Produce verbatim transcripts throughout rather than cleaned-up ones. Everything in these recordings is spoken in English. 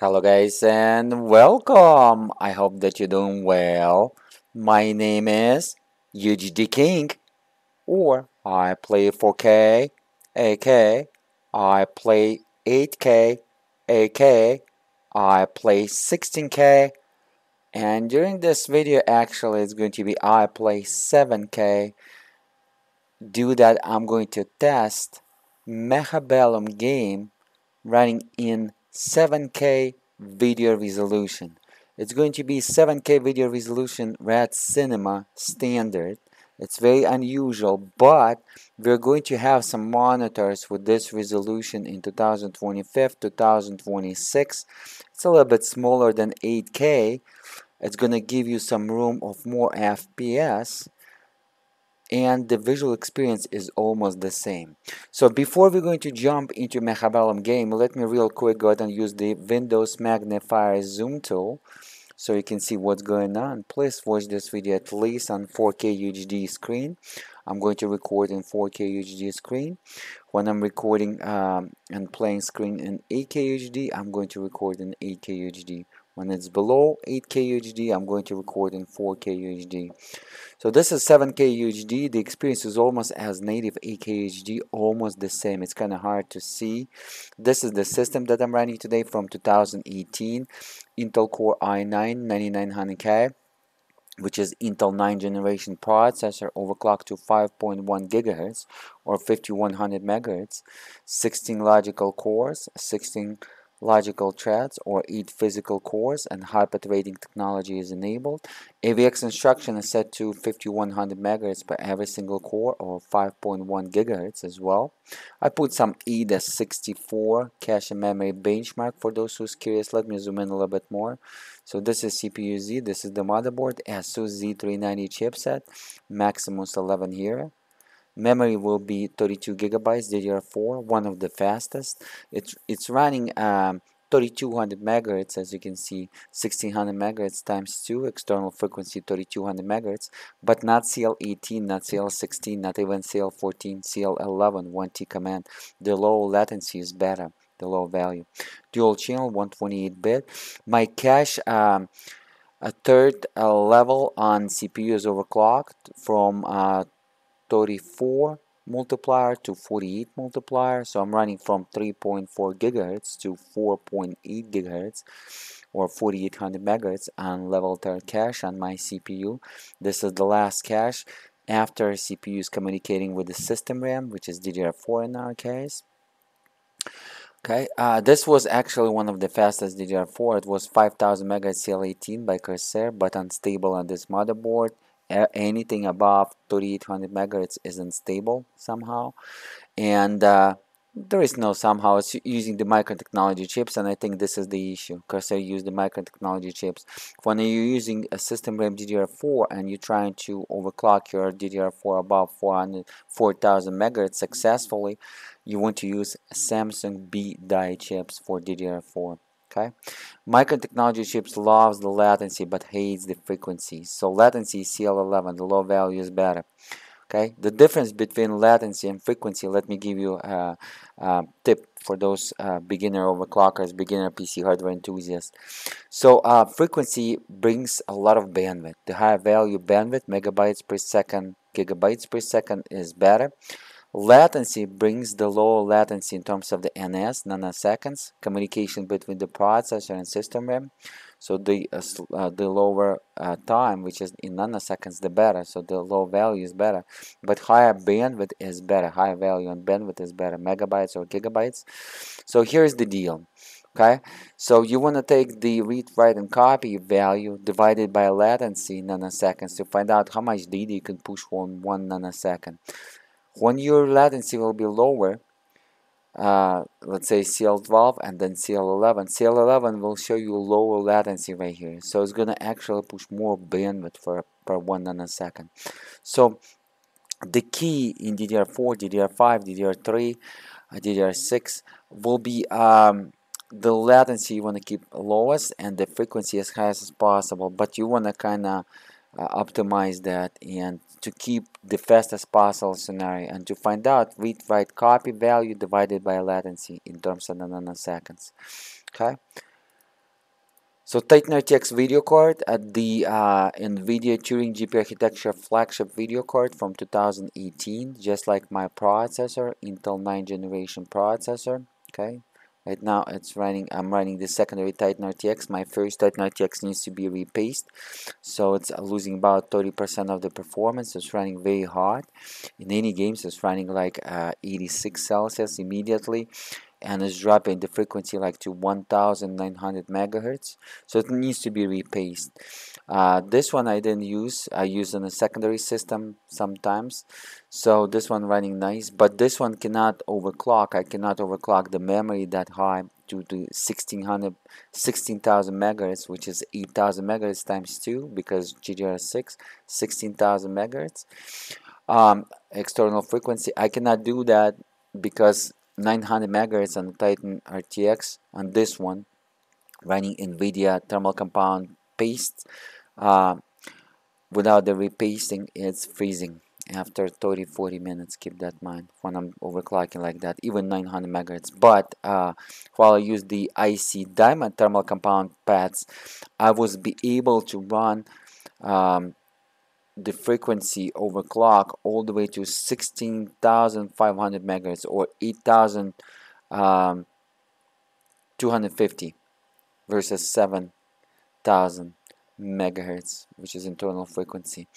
Hello guys and welcome! I hope that you're doing well. My name is U H D king or I play four K A K, I play eight K A K, I play sixteen K, and during this video actually it's going to be I play seven K. Due that I'm going to test Mechabellum game running in seven K video resolution. It's going to be seven K video resolution Red Cinema standard. It's very unusual, but we're going to have some monitors with this resolution in two thousand twenty-five, two thousand twenty-six. It's a little bit smaller than eight K. It's going to give you some room of more F P S, and the visual experience is almost the same. So before we're going to jump into Mechabellum game, let me real quick go ahead and use the Windows magnifier zoom tool so you can see what's going on. Please watch this video at least on four K U H D screen. I'm going to record in four K U H D screen. When I'm recording um, and playing screen in eight K U H D, I'm going to record in eight K U H D. When it's below eight K U H D, I'm going to record in four K U H D. So this is seven K U H D. The experience is almost as native eight K U H D, almost the same. It's kind of hard to see. This is the system that I'm running today from two thousand eighteen. Intel Core i nine ninety-nine hundred K, which is Intel ninth generation processor, overclocked to five point one gigahertz or fifty-one hundred megahertz. sixteen logical cores, sixteen logical threads or eight physical cores, and high-path rating technology is enabled. A V X instruction is set to fifty-one hundred megahertz per every single core or five point one gigahertz as well. I put some E D A sixty-four cache and memory benchmark for those who's curious. Let me zoom in a little bit more. So this is C P U Z, this is the motherboard, ASUS Z three ninety chipset, Maximus eleven here. Memory will be thirty-two gigabytes D D R four, one of the fastest. It's it's running um, thirty-two hundred megahertz, as you can see, sixteen hundred megahertz times two, external frequency thirty-two hundred megahertz, but not C L eighteen, not C L sixteen, not even C L fourteen, C L eleven, one T command. The low latency is better, the low value. Dual channel, one twenty-eight bit. My cache. Um, a third uh, level on C P U is overclocked from Uh, thirty-four multiplier to forty-eight multiplier, so I'm running from three point four gigahertz to four point eight gigahertz or forty-eight hundred megahertz on level third cache on my C P U. This is the last cache after C P U is communicating with the system RAM, which is D D R four in our case. Okay, uh, this was actually one of the fastest D D R four. It was five thousand megahertz C L eighteen by Corsair, but unstable on this motherboard. Anything above thirty-eight hundred megahertz is unstable somehow, and uh, there is no somehow. It's using the Micron Technology chips, and I think this is the issue. Corsair used the Micron Technology chips. When you're using a system RAM D D R four and you're trying to overclock your D D R four above four thousand megahertz successfully, you want to use Samsung B die chips for D D R four. Okay, Micron Technology chips loves the latency but hates the frequency. So latency is C L eleven, the low value is better. Okay, the difference between latency and frequency, let me give you a, a tip for those uh, beginner overclockers, beginner P C hardware enthusiasts. So uh, frequency brings a lot of bandwidth. The higher value bandwidth, megabytes per second, gigabytes per second is better. Latency brings the low latency in terms of the N S, nanoseconds, communication between the processor and system RAM. So the uh, uh, the lower uh, time, which is in nanoseconds, the better. So the low value is better, but higher bandwidth is better. Higher value and bandwidth is better, megabytes or gigabytes. So here's the deal. Okay, so you want to take the read, write, and copy value divided by latency nanoseconds to find out how much data you can push on one nanosecond. When your latency will be lower, uh, let's say C L twelve and then C L eleven, C L eleven will show you lower latency right here. So it's going to actually push more bandwidth for, per one nanosecond. So the key in D D R four, D D R five, D D R three, D D R six will be um, the latency you want to keep lowest and the frequency as high as possible. But you want to kind of Uh, optimize that and to keep the fastest possible scenario, and to find out read write copy value divided by latency in terms of the nanoseconds. Okay, So Titan R T X video card at the uh, NVIDIA Turing G P U architecture flagship video card from two thousand eighteen, just like my processor, Intel ninth generation processor. Okay, right now it's running. I'm running the secondary Titan R T X. My first Titan R T X needs to be repaced, so it's losing about thirty percent of the performance. It's running very hot. In any games, it's running like uh, eighty-six Celsius immediately. And it's dropping the frequency like to one thousand nine hundred megahertz, so it needs to be repaced. Uh, this one I didn't use. I use in a secondary system sometimes, so this one running nice, but this one cannot overclock. I cannot overclock the memory that high to to sixteen thousand megahertz, which is eight thousand megahertz times two, because G D D R six, sixteen thousand megahertz um, external frequency. I cannot do that because nine hundred megahertz on the Titan R T X, on this one running NVIDIA thermal compound paste, uh, without the repasting it's freezing after thirty forty minutes. Keep that in mind when I'm overclocking like that, even nine hundred megahertz. But uh, while I use the I C Diamond thermal compound pads, I was be able to run um, the frequency overclock all the way to sixteen thousand five hundred megahertz or eight thousand two hundred fifty versus seven thousand megahertz, which is internal frequency.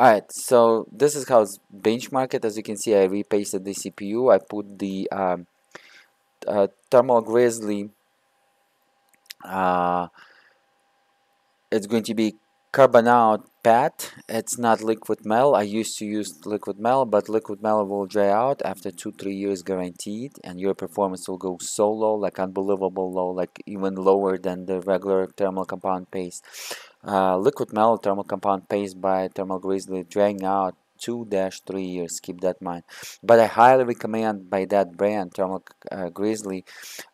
Alright, so this is how it's benchmarked. As you can see, I repasted the C P U. I put the um, uh, Thermal Grizzly. Uh, it's going to be Carbonaut pad. It's not liquid metal. I used to use liquid metal, but liquid metal will dry out after two three years guaranteed, and your performance will go so low, like unbelievable low, like even lower than the regular thermal compound paste. Uh, liquid metal thermal compound paste by Thermal Grizzly drying out two to three years. Keep that in mind. But I highly recommend by that brand Thermal uh, Grizzly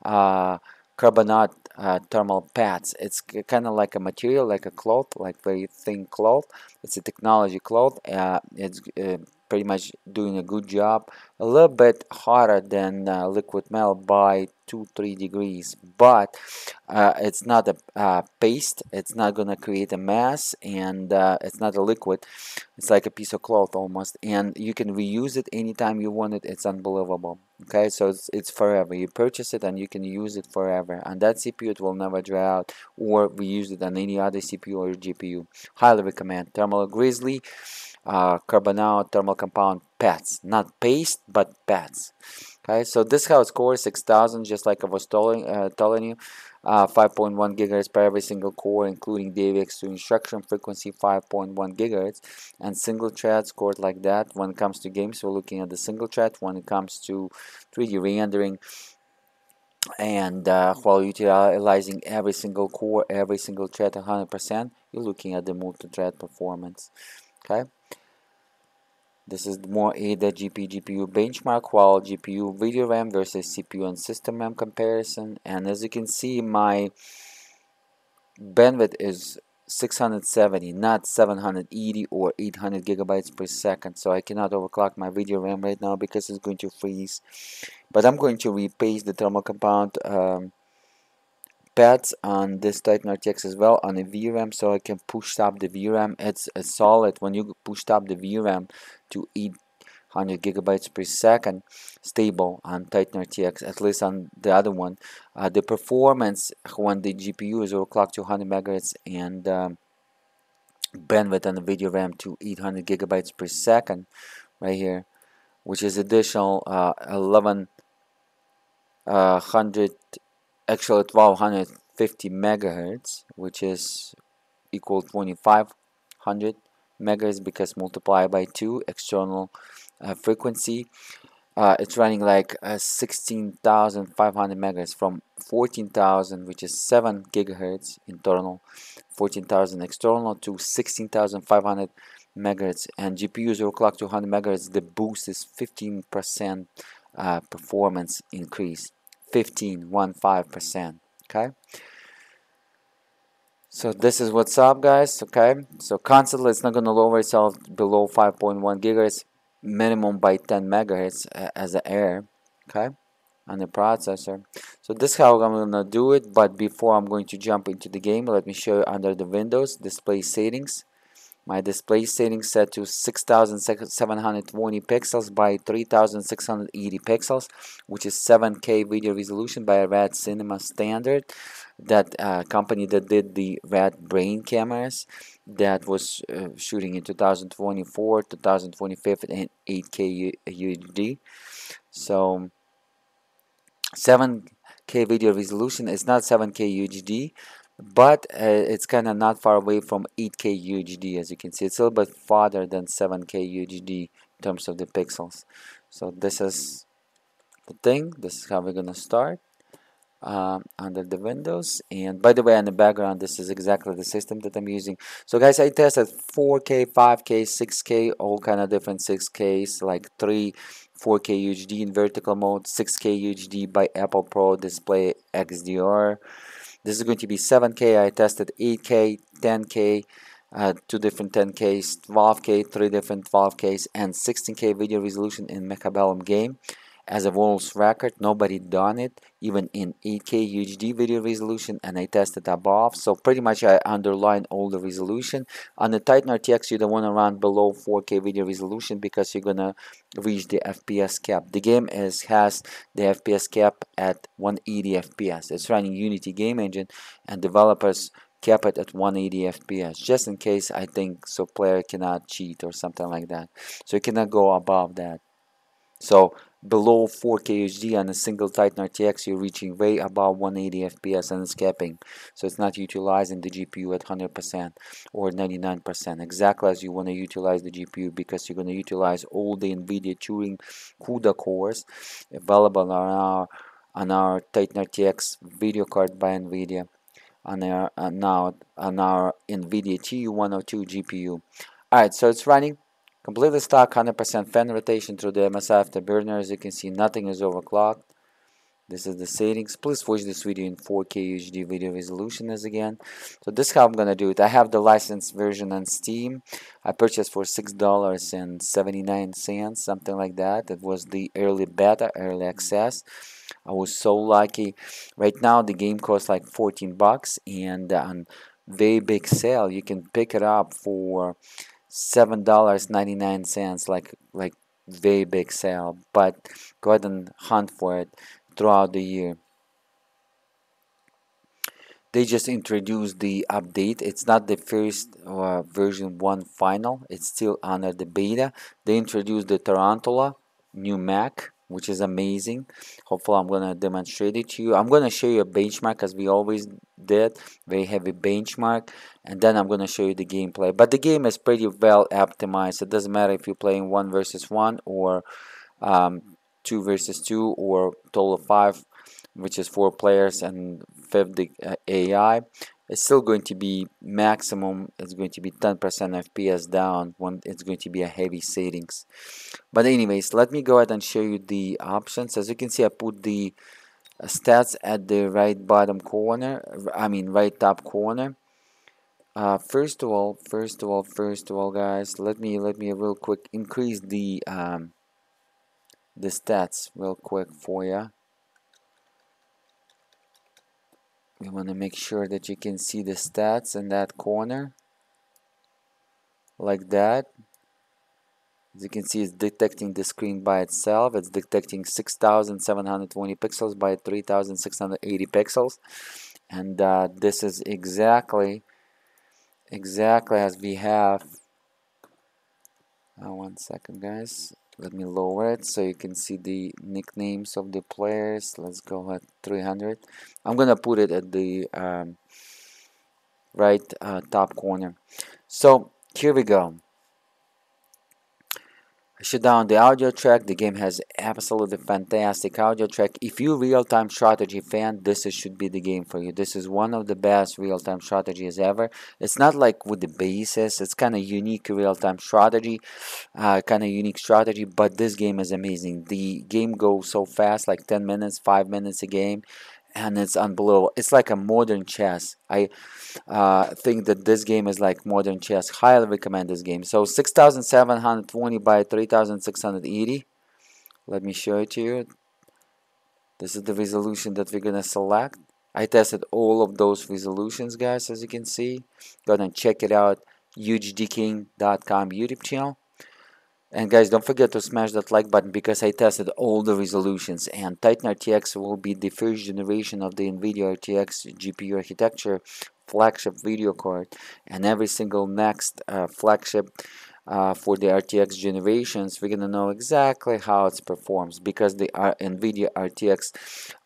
uh, Carbonaut uh, thermal pads. It's kind of like a material, like a cloth, like very thin cloth. It's a technology cloth. Uh, it's uh, pretty much doing a good job. A little bit hotter than uh, liquid metal by two, three degrees, but uh, it's not a uh, paste. It's not gonna create a mass, and uh, it's not a liquid. It's like a piece of cloth almost, and you can reuse it anytime you want it. It's unbelievable. Okay, so it's, it's forever. You purchase it and you can use it forever, and that C P U, it will never dry out or reuse it on any other C P U or G P U. Highly recommend Thermal Grizzly uh, Carbonaut thermal compound pads, not paste but pads. Okay, so this house core six thousand, just like I was telling, uh, telling you, uh, five point one gigahertz per every single core, including D A V X to instruction frequency five point one gigahertz, and single thread scored like that. When it comes to games, we're looking at the single thread. When it comes to three D rendering, and uh, while utilizing every single core, every single thread one hundred percent, you're looking at the multi-thread performance. Okay. This is more Ada G P G P U benchmark, while G P U video RAM versus C P U and system RAM comparison. And as you can see, my bandwidth is six hundred seventy, not seven hundred eighty or eight hundred gigabytes per second. So I cannot overclock my video RAM right now because it's going to freeze. But I'm going to repaste the thermal compound um, pads on this Titan R T X as well on the V RAM, so I can push up the V RAM. It's a solid when you push up the V RAM to eight hundred gigabytes per second stable on Titan R T X, at least on the other one. Uh, the performance when the G P U is overclocked to one hundred megahertz and um, bandwidth on the video RAM to eight hundred gigabytes per second right here, which is additional uh, eleven hundred. Actually twelve fifty megahertz, which is equal twenty-five hundred megahertz because multiplied by two external uh, frequency. Uh, it's running like uh, sixteen thousand five hundred megahertz from fourteen thousand, which is seven gigahertz internal, fourteen thousand external, to sixteen thousand five hundred megahertz. And G P Us overclocked to one hundred megahertz. The boost is fifteen percent uh, performance increase. fifteen, one, five percent. Okay, so this is what's up, guys. Okay, so constantly it's not going to lower itself below five point one gigahertz, minimum by ten megahertz uh, as an error. Okay, and the processor. So this is how I'm gonna do it, but before I'm going to jump into the game, let me show you under the Windows display settings. My display settings set to six thousand seven hundred twenty pixels by three thousand six hundred eighty pixels, which is seven K video resolution by Red Cinema standard, that uh, company that did the Red Brain cameras that was uh, shooting in two thousand twenty-four, two thousand twenty-five, and eight K U H D. So seven K video resolution is not seven K U H D, but uh, it's kind of not far away from eight K U H D. As you can see, it's a little bit farther than seven K U H D in terms of the pixels. So this is the thing, this is how we're gonna start um, under the Windows. And by the way, in the background, this is exactly the system that I'm using. So guys, I tested four K, five K, six K, all kind of different six Ks, like three four K U H D in vertical mode, six K U H D by Apple Pro Display X D R. This is going to be seven K. I tested eight K, ten K, uh, two different ten Ks, twelve K, three different twelve Ks, and sixteen K video resolution in Mechabellum game. As a world's record, nobody done it, even in eight K U H D video resolution, and I tested above. So pretty much I underline all the resolution. On the Titan R T X, you don't want to run below four K video resolution because you're gonna reach the F P S cap. The game is has the F P S cap at one eighty F P S. It's running Unity game engine, and developers cap it at one eighty F P S, just in case, I think, so player cannot cheat or something like that. So you cannot go above that. So below four K U H D on a single Titan R T X, you're reaching way above one eighty F P S, and it's capping. So it's not utilizing the G P U at one hundred percent or ninety-nine percent, exactly as you want to utilize the G P U, because you're going to utilize all the NVIDIA Turing CUDA cores available on our, on our Titan R T X video card by NVIDIA, on our, on our, on our NVIDIA T U one oh two G P U. Alright, so it's running completely stock, one hundred percent fan rotation through the M S I Afterburner. As you can see, nothing is overclocked. This is the settings. Please watch this video in four K U H D video resolution as again. So this is how I'm gonna do it. I have the licensed version on Steam. I purchased for six dollars and seventy-nine cents, something like that. It was the early beta, early access. I was so lucky. Right now the game costs like fourteen bucks, and on very big sale you can pick it up for seven dollars and ninety-nine cents, like like very big sale. But go ahead and hunt for it throughout the year. They just introduced the update. It's not the first uh, version one final, it's still under the beta. They introduced the Tarantula new Mac, which is amazing. Hopefully I'm gonna demonstrate it to you. I'm gonna show you a benchmark, as we always did, very heavy benchmark, and then I'm gonna show you the gameplay. But the game is pretty well optimized. It doesn't matter if you're playing one versus one or um, two versus two or total of five, which is four players and fifty uh, A I. It's still going to be maximum, it's going to be ten percent F P S down when it's going to be a heavy settings. But anyways, let me go ahead and show you the options. As you can see, I put the stats at the right bottom corner, I mean right top corner. Uh, first of all, first of all, first of all guys, let me, let me real quick increase the, um, the stats real quick for you. We want to make sure that you can see the stats in that corner, like that. As you can see, it's detecting the screen by itself. It's detecting six thousand seven hundred twenty pixels by three thousand six hundred eighty pixels, and uh, this is exactly, exactly as we have. Uh, one second, guys. Let me lower it so you can see the nicknames of the players. Let's go at three hundred. I'm gonna put it at the um, right uh, top corner. So here we go. I shut down the audio track. The game has absolutely fantastic audio track. If you're a real-time strategy fan, this is, should be the game for you. This is one of the best real-time strategies ever. It's not like with the basis. It's kind of unique real-time strategy, uh, kind of unique strategy, but this game is amazing. The game goes so fast, like ten minutes, five minutes a game, and it's unbelievable. It's like a modern chess. I uh, think that this game is like modern chess. Highly recommend this game. So six thousand seven hundred twenty by three thousand six hundred eighty. Let me show it to you. This is the resolution that we're gonna select. I tested all of those resolutions, guys, as you can see. Gonna check it out, U H D king dot com YouTube channel. And guys, don't forget to smash that like button, because I tested all the resolutions, and Titan R T X will be the first generation of the NVIDIA R T X G P U architecture flagship video card, and every single next uh, flagship uh, for the R T X generations, we're gonna know exactly how it performs, because the uh, NVIDIA R T X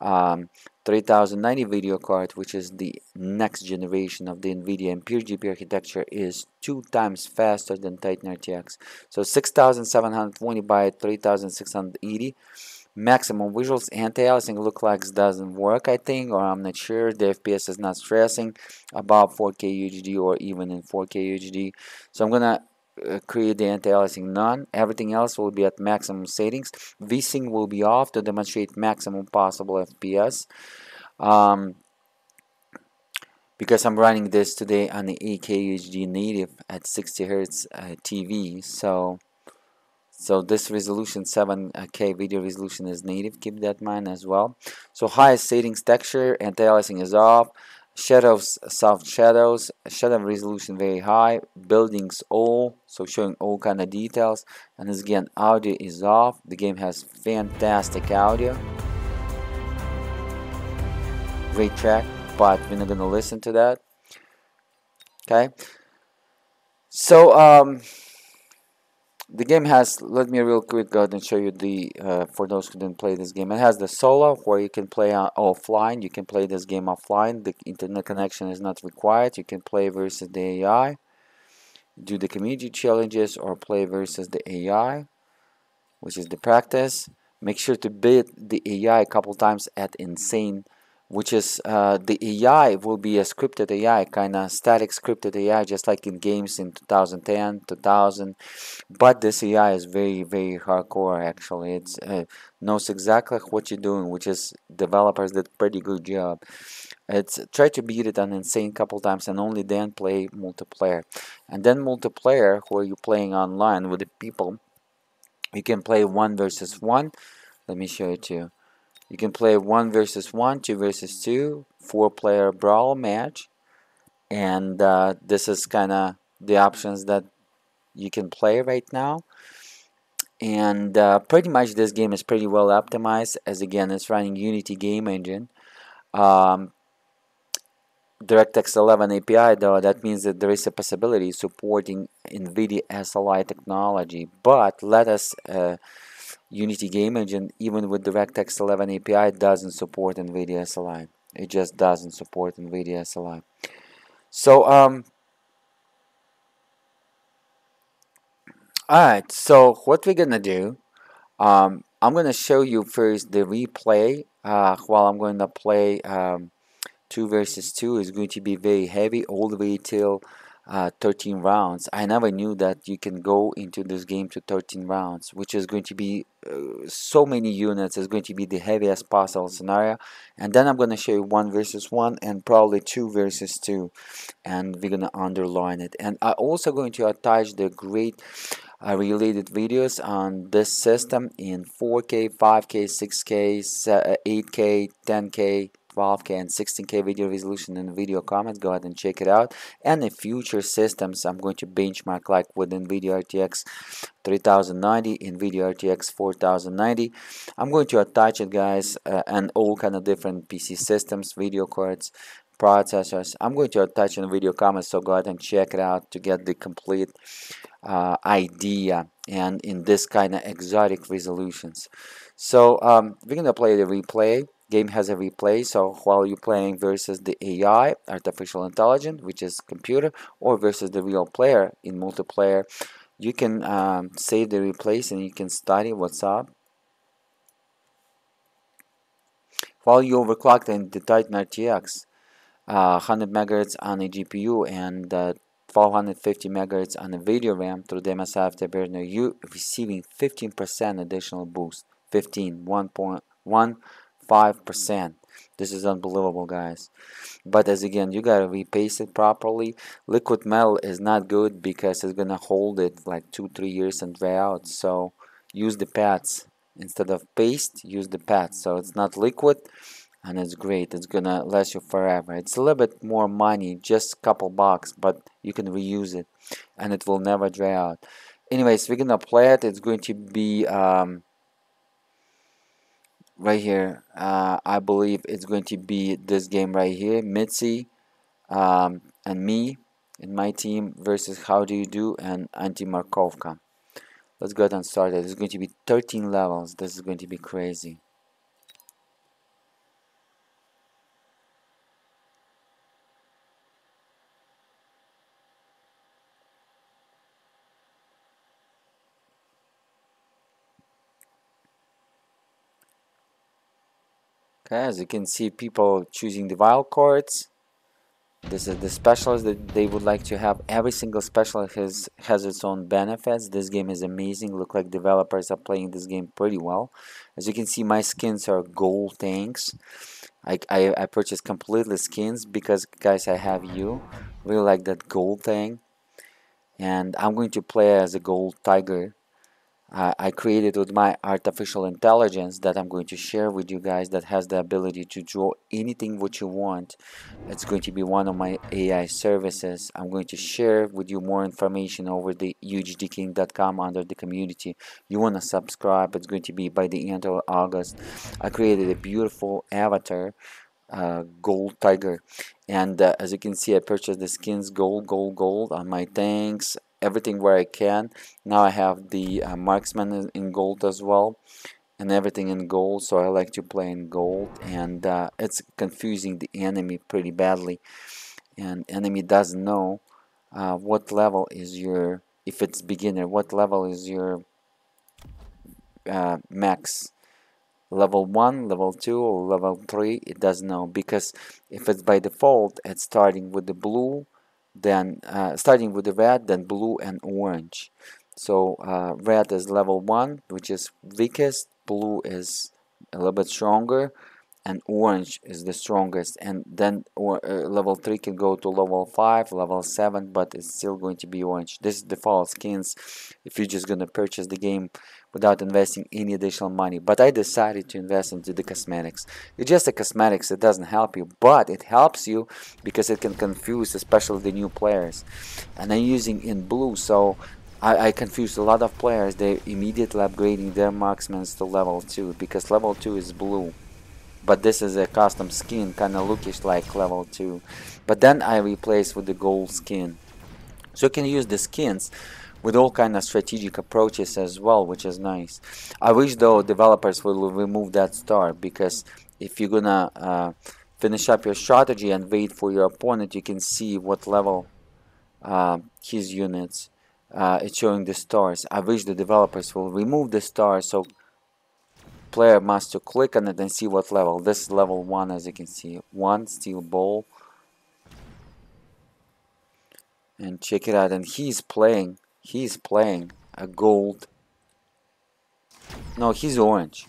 um, thirty ninety video card, which is the next generation of the NVIDIA Ampere G P U architecture, is two times faster than Titan R T X. So six thousand seven hundred twenty by three thousand six hundred eighty maximum visuals, anti-aliasing look like doesn't work, I think, or I'm not sure. The F P S is not stressing above four K U H D or even in four K U H D. So I'm gonna uh, create the anti-aliasing none. Everything else will be at maximum settings. VSync will be off to demonstrate maximum possible F P S. Um, because I'm running this today on the eight K U H D native at sixty hertz uh, T V, so so this resolution, seven K video resolution, is native. Keep that in mind as well. So highest settings, texture, anti-aliasing is off, shadows, soft shadows, shadow resolution very high, buildings all, so showing all kind of details, and this again, audio is off. The game has fantastic audio, great track, but we're not gonna listen to that. Okay, so um the game has, let me real quick go ahead and show you the, uh, for those who didn't play this game, it has the solo where you can play uh, offline. You can play this game offline. The internet connection is not required. You can play versus the A I, do the community challenges, or play versus the A I, which is the practice. Make sure to beat the A I a couple times at insane, which is uh, the A I will be a scripted A I, kind of static scripted A I, just like in games in two thousand ten, two thousand, but this A I is very, very hardcore, actually. It uh, knows exactly what you're doing, which is developers did pretty good job. It's try to beat it on insane couple times, and only then play multiplayer. And then multiplayer, where you're playing online with the people, you can play one versus one. Let me show it to you. You can play one versus one, two versus two, four player brawl match, and uh, this is kind of the options that you can play right now. And uh, pretty much this game is pretty well optimized, as again it's running Unity game engine, um, DirectX eleven A P I, though that means that there is a possibility supporting NVIDIA S L I technology. But let us. Uh, Unity game engine, even with DirectX eleven A P I, doesn't support NVIDIA S L I. It just doesn't support NVIDIA S L I. So um all right, so what we're gonna do, um I'm gonna show you first the replay uh while I'm gonna play. um two versus two is going to be very heavy, all the way till Uh, thirteen rounds. I never knew that you can go into this game to thirteen rounds, which is going to be uh, so many units. Is going to be the heaviest possible scenario, and then I'm going to show you one versus one and probably two versus two, and we're going to underline it. And I'm also going to attach the great uh, related videos on this system in four K, five K, six K, eight K, ten K, twelve K, and sixteen K video resolution in the video comments. Go ahead and check it out. And in future systems, I'm going to benchmark like with NVIDIA R T X thirty ninety, NVIDIA R T X forty ninety. I'm going to attach it, guys, uh, and all kind of different P C systems, video cards, processors. I'm going to attach in the video comments, so go ahead and check it out to get the complete uh, idea, and in this kind of exotic resolutions. So um, we're going to play the replay. Game has a replay, so while you're playing versus the A I, artificial intelligence, which is computer, or versus the real player in multiplayer, you can um, save the replays and you can study what's up. While you overclocked in the Titan R T X, uh, one hundred megahertz on a G P U and uh, four hundred fifty megahertz on a video RAM through the M S I Afterburner, you're receiving fifteen percent additional boost, fifteen, one point one five percent. This is unbelievable, guys, but as again, you gotta repaste it properly. Liquid metal is not good because it's gonna hold it like two three years and wear out, so use the pads instead of paste, use the pad, so it's not liquid, and it's great. It's gonna last you forever. It's a little bit more money, just a couple bucks, but you can reuse it and it will never dry out. Anyways, we're gonna play it. It's going to be um, right here. uh, I believe it's going to be this game right here, Mitzi um, and me and my team versus How Do You Do and Anti Markovka. Let's go ahead and start it. It's going to be thirteen levels. This is going to be crazy. Okay, as you can see, people choosing the wildcards. This is the specialist that they would like to have. Every single specialist has, has its own benefits. This game is amazing. Look like developers are playing this game pretty well. As you can see, my skins are gold tanks. I, I, I purchased completely skins because, guys, I have you. Really like that gold thing. And I'm going to play as a gold tiger. Uh, I created with my artificial intelligence that I'm going to share with you guys, that has the ability to draw anything what you want. It's going to be one of my A I services. I'm going to share with you more information over the U H D king dot com under the community. You want to subscribe. It's going to be by the end of August. I created a beautiful avatar, uh, gold tiger, and uh, as you can see, I purchased the skins gold, gold, gold on my tanks. Everything where I can. Now I have the uh, marksman in gold as well, and everything in gold, so I like to play in gold, and uh, it's confusing the enemy pretty badly, and enemy doesn't know uh, what level is your, if it's beginner, what level is your uh, max, level one, level two, or level three. It doesn't know, because if it's by default, it's starting with the blue, then uh, starting with the red, then blue and orange. So uh, red is level one, which is weakest, blue is a little bit stronger, and orange is the strongest. And then or, uh, level three can go to level five, level seven, but it's still going to be orange. This is default skins if you're just going to purchase the game without investing any additional money. But I decided to invest into the cosmetics. It's just the cosmetics, it doesn't help you, but it helps you because it can confuse, especially the new players. And I'm using in blue, so I, I confused a lot of players. They're immediately upgrading their marksmen to level two because level two is blue. But this is a custom skin, kind of lookish like level two. But then I replaced with the gold skin. So you can use the skins with all kind of strategic approaches as well, which is nice. I wish though developers will remove that star, because if you're gonna uh, finish up your strategy and wait for your opponent, you can see what level uh, his units uh, it's showing the stars. I wish the developers will remove the star, so player must to click on it and see what level. This is level one, as you can see, one steel ball, and check it out. And he's playing. He's playing a gold. No, he's orange.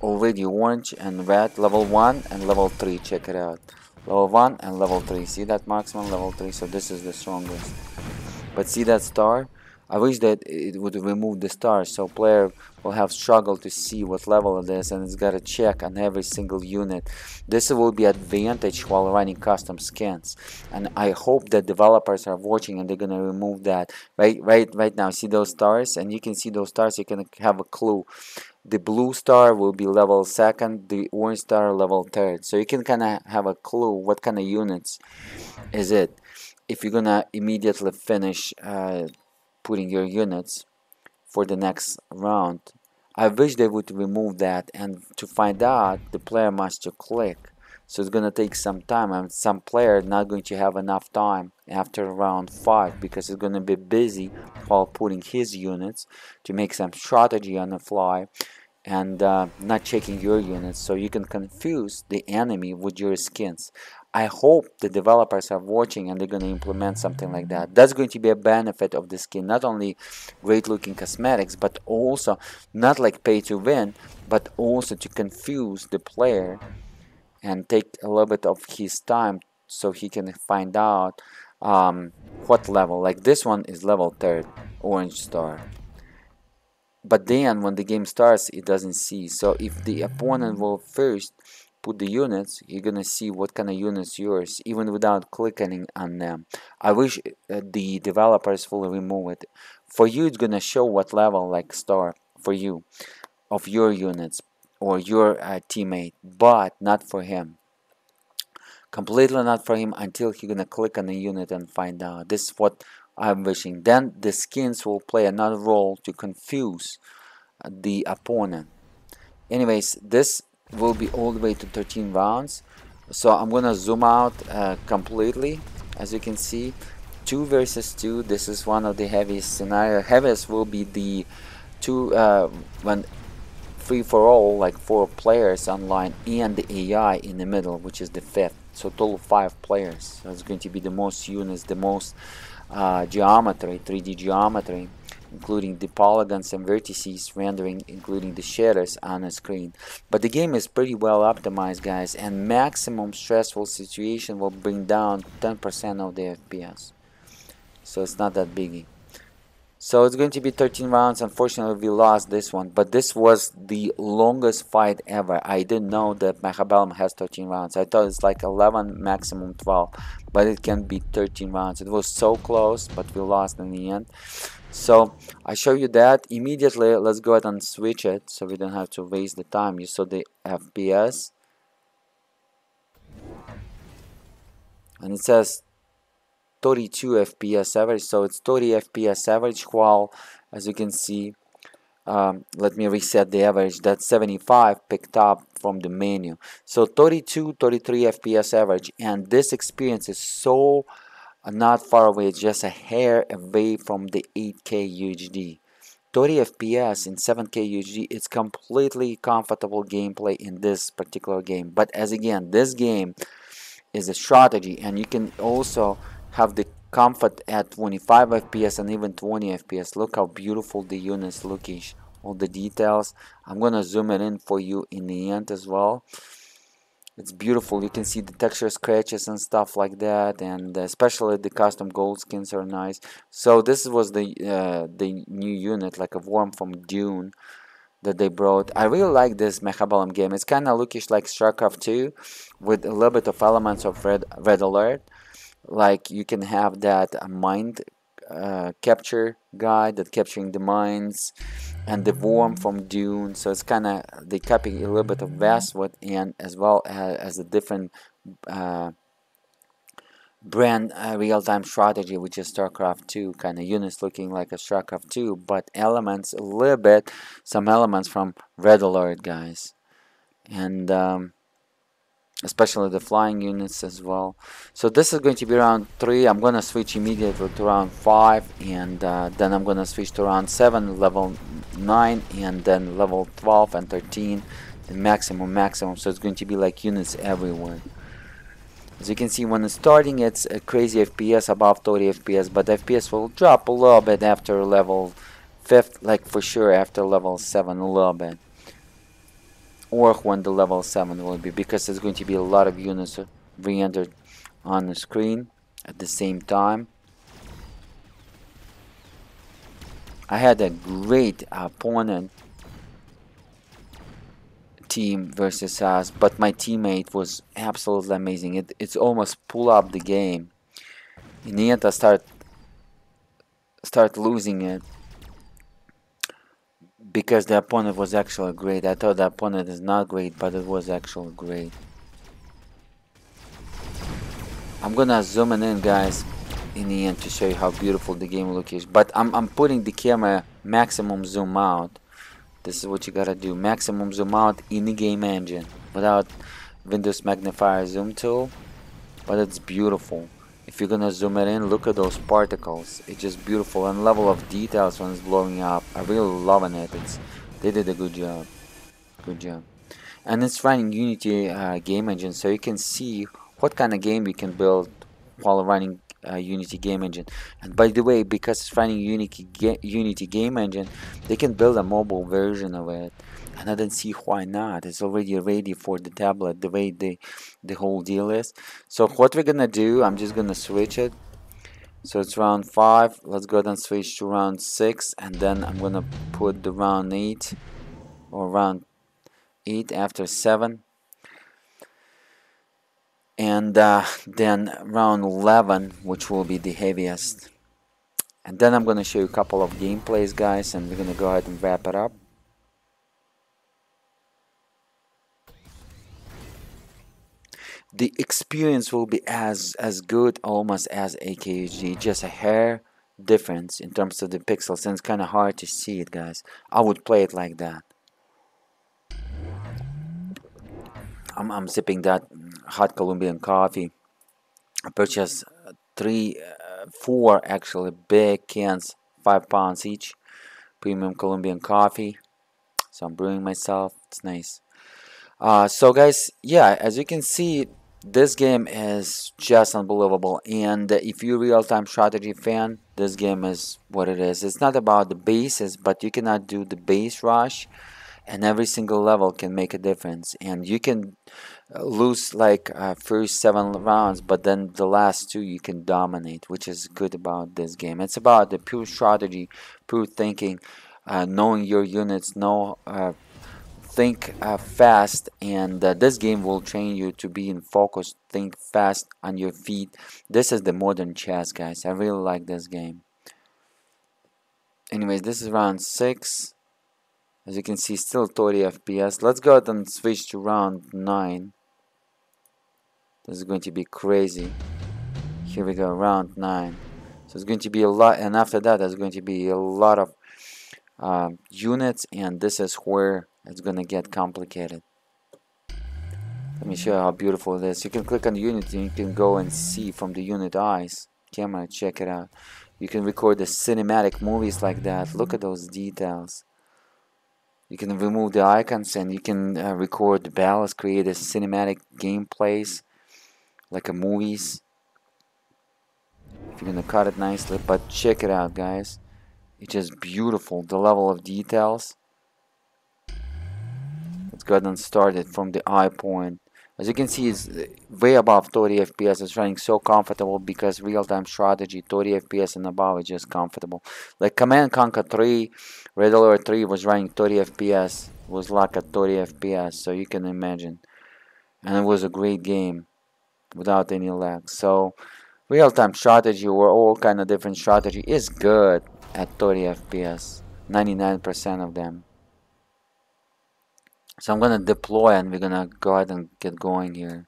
Already orange and red. Level one and level three. Check it out. Level one and level three. See that marksman level three. So this is the strongest. But see that star? I wish that it would remove the star, so player will have struggle to see what level it is, and it's gotta check on every single unit. This will be advantage while running custom skins, and I hope that developers are watching and they're gonna remove that. Right, right, right now, see those stars, and you can see those stars. You can have a clue. The blue star will be level second, the orange star level third. So you can kind of have a clue what kind of units is it. If you're gonna immediately finish. Uh, putting your units for the next round. I wish they would remove that, and to find out the player must to click, so it's gonna take some time, and some player not going to have enough time after round five because it's gonna be busy while putting his units to make some strategy on the fly, and uh, not checking your units, so you can confuse the enemy with your skins. I hope the developers are watching and they're going to implement something like that. That's going to be a benefit of the skin. Not only great looking cosmetics, but also not like pay to win, but also to confuse the player and take a little bit of his time so he can find out um, what level. Like this one is level third, orange star. but then when the game starts it doesn't see. So if the opponent will first put the units, you're gonna see what kind of units yours, even without clicking on them. I wish uh, the developers will remove it. For you it's gonna show what level, like star for you, of your units or your uh, teammate, but not for him. Completely not for him until he's gonna click on the unit and find out. This is what I'm wishing. Then the skins will play another role to confuse the opponent. Anyways, this will be all the way to thirteen rounds. So I'm gonna zoom out uh, completely. As you can see, two versus two. This is one of the heaviest scenario. Heaviest will be the two uh, when free for all, like four players online and the A I in the middle, which is the fifth. So total five players. So it's going to be the most units, the most uh, geometry, three D geometry, including the polygons and vertices rendering, including the shaders on the screen. But the game is pretty well optimized, guys, and maximum stressful situation will bring down ten percent of the F P S. So it's not that biggie. So it's going to be thirteen rounds. Unfortunately, we lost this one, but this was the longest fight ever. I didn't know that Mechabellum has thirteen rounds. I thought it's like eleven, maximum twelve, but it can be thirteen rounds. It was so close, but we lost in the end. So I show you that immediately. Let's go ahead and switch it so we don't have to waste the time. You saw the F P S and it says thirty-two F P S average, so it's thirty F P S average, while as you can see, um, let me reset the average, that's seventy-five picked up from the menu. So thirty-two, thirty-three F P S average, and this experience is so not far away, it's just a hair away from the eight K U H D. thirty F P S in seven K U H D, it's completely comfortable gameplay in this particular game. But as again, this game is a strategy, and you can also have the comfort at twenty-five F P S and even twenty F P S. Look how beautiful the units look, all the details. I'm gonna zoom it in for you in the end as well. It's beautiful. You can see the texture scratches and stuff like that, and especially the custom gold skins are nice. So this was the uh, the new unit, like a worm from Dune, that they brought. I really like this Mechabellum game. It's kind of lookish like StarCraft two with a little bit of elements of Red Red Alert. Like you can have that uh, mind uh, capture guy that capturing the mines, and the worm from Dune. So it's kind of they copy a little bit of Westwood, and as well as, as a different uh, brand uh, real-time strategy, which is StarCraft two, kind of units looking like a StarCraft two, but elements a little bit, some elements from Red Alert, guys, and um, especially the flying units as well. So this is going to be round three. I'm gonna switch immediately to round five, and uh, then I'm gonna switch to round seven, level nine, and then level twelve and thirteen, the maximum maximum. So it's going to be like units everywhere. As you can see, when it's starting, it's a crazy F P S above thirty F P S, but F P S will drop a little bit after level fifth, like for sure after level seven a little bit, or when the level seven will be, because there's going to be a lot of units re-entered on the screen at the same time. I had a great opponent team versus us, but my teammate was absolutely amazing. It, it's almost pull up the game. In the end I start, start losing it, because the opponent was actually great. I thought the opponent is not great, but it was actually great. I'm gonna zoom in, guys, in the end to show you how beautiful the game look is. But I'm, I'm putting the camera maximum zoom out. This is what you gotta do. Maximum zoom out in the game engine without Windows magnifier zoom tool. But it's beautiful. If you're gonna zoom it in, look at those particles. It's just beautiful, and level of details when it's blowing up. I really loving it. It's they did a good job, good job. And it's running Unity uh, game engine, so you can see what kind of game you can build while running uh, Unity game engine. And by the way, because it's running Unity ga Unity game engine, they can build a mobile version of it. And I didn't see why not. It's already ready for the tablet, the way the the whole deal is. So what we're gonna do, I'm just gonna switch it So it's round five. Let's go ahead and switch to round six, and then I'm gonna put the round eight or round eight after seven, and uh, then round eleven, which will be the heaviest. And then I'm gonna show you a couple of gameplays, guys, and we're gonna go ahead and wrap it up. The experience will be as as good, almost as A K H D, just a hair difference in terms of the pixels, and it's kind of hard to see it, guys. I would play it like that. I'm, I'm sipping that hot Colombian coffee. I purchased three, uh, four actually big cans, five pounds each, premium Colombian coffee. So I'm brewing myself. It's nice. Uh, so guys, yeah, as you can see, this game is just unbelievable, and if you're a real-time strategy fan, this game is what it is. It's not about the bases, but you cannot do the base rush, and every single level can make a difference. And you can lose like uh, first seven rounds, but then the last two you can dominate, which is good about this game. It's about the pure strategy, pure thinking, uh, knowing your units, know uh, think uh, fast, and uh, this game will train you to be in focus, think fast on your feet. This is the modern chess, guys. I really like this game. Anyways, this is round six. As you can see, still thirty F P S. Let's go ahead and switch to round nine. This is going to be crazy. Here we go, round nine. So it's going to be a lot, and after that there's going to be a lot of uh, units, and this is where it's gonna get complicated. Let me show you how beautiful it is. You can click on the unit and you can go and see from the unit eyes camera. Check it out. You can record the cinematic movies like that. Look at those details. You can remove the icons and you can uh, record the battles, create a cinematic gameplays like a movies. If you're gonna cut it nicely, but check it out, guys. It's just beautiful, the level of details. Let's go ahead and start it from the eye point. As you can see, it's way above thirty F P S. It's running so comfortable because real-time strategy, thirty F P S and above is just comfortable. Like Command Conquer three, Red Alert three was running thirty F P S, was locked at thirty F P S, so you can imagine. And it was a great game without any lag. So real-time strategy or all kind of different strategy is good at thirty F P S, ninety-nine percent of them. So I'm gonna deploy and we're gonna go ahead and get going here.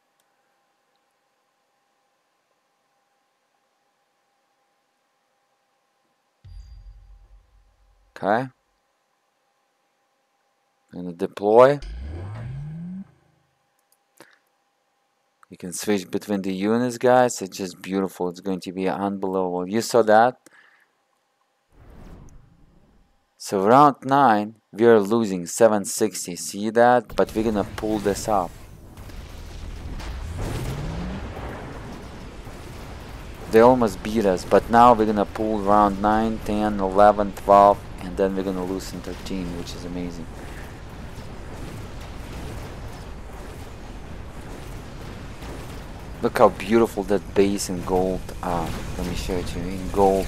Okay. I'm gonna deploy. You can switch between the units, guys. It's just beautiful. It's going to be unbelievable. You saw that? So round nine, we are losing seven sixty, see that? But we're gonna pull this up. They almost beat us, but now we're gonna pull round nine, ten, eleven, twelve, and then we're gonna lose in thirteen, which is amazing. Look how beautiful that base in gold, uh, let me show it to you, in gold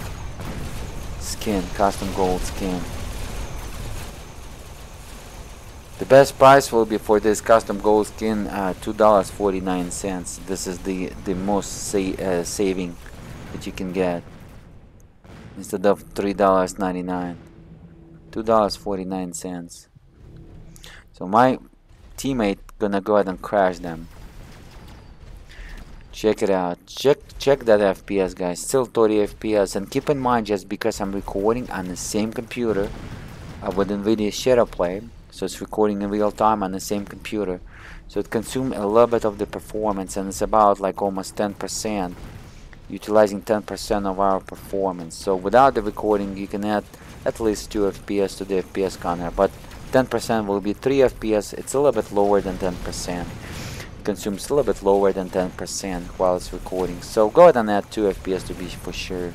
skin, custom gold skin. The best price will be for this custom gold skin uh, two dollars and forty-nine cents. This is the, the most sa uh, saving that you can get instead of three dollars and ninety-nine cents. two dollars and forty-nine cents. So my teammate gonna go ahead and crash them. Check it out. Check check that F P S, guys. Still thirty F P S. And keep in mind, just because I'm recording on the same computer uh, with NVIDIA Shadow Play, so it's recording in real time on the same computer, so it consumes a little bit of the performance, and it's about like almost ten percent, utilizing ten percent of our performance. So without the recording, you can add at least two F P S to the F P S counter, but ten percent will be three F P S. It's a little bit lower than ten percent. It consumes a little bit lower than ten percent while it's recording. So go ahead and add two F P S to be for sure.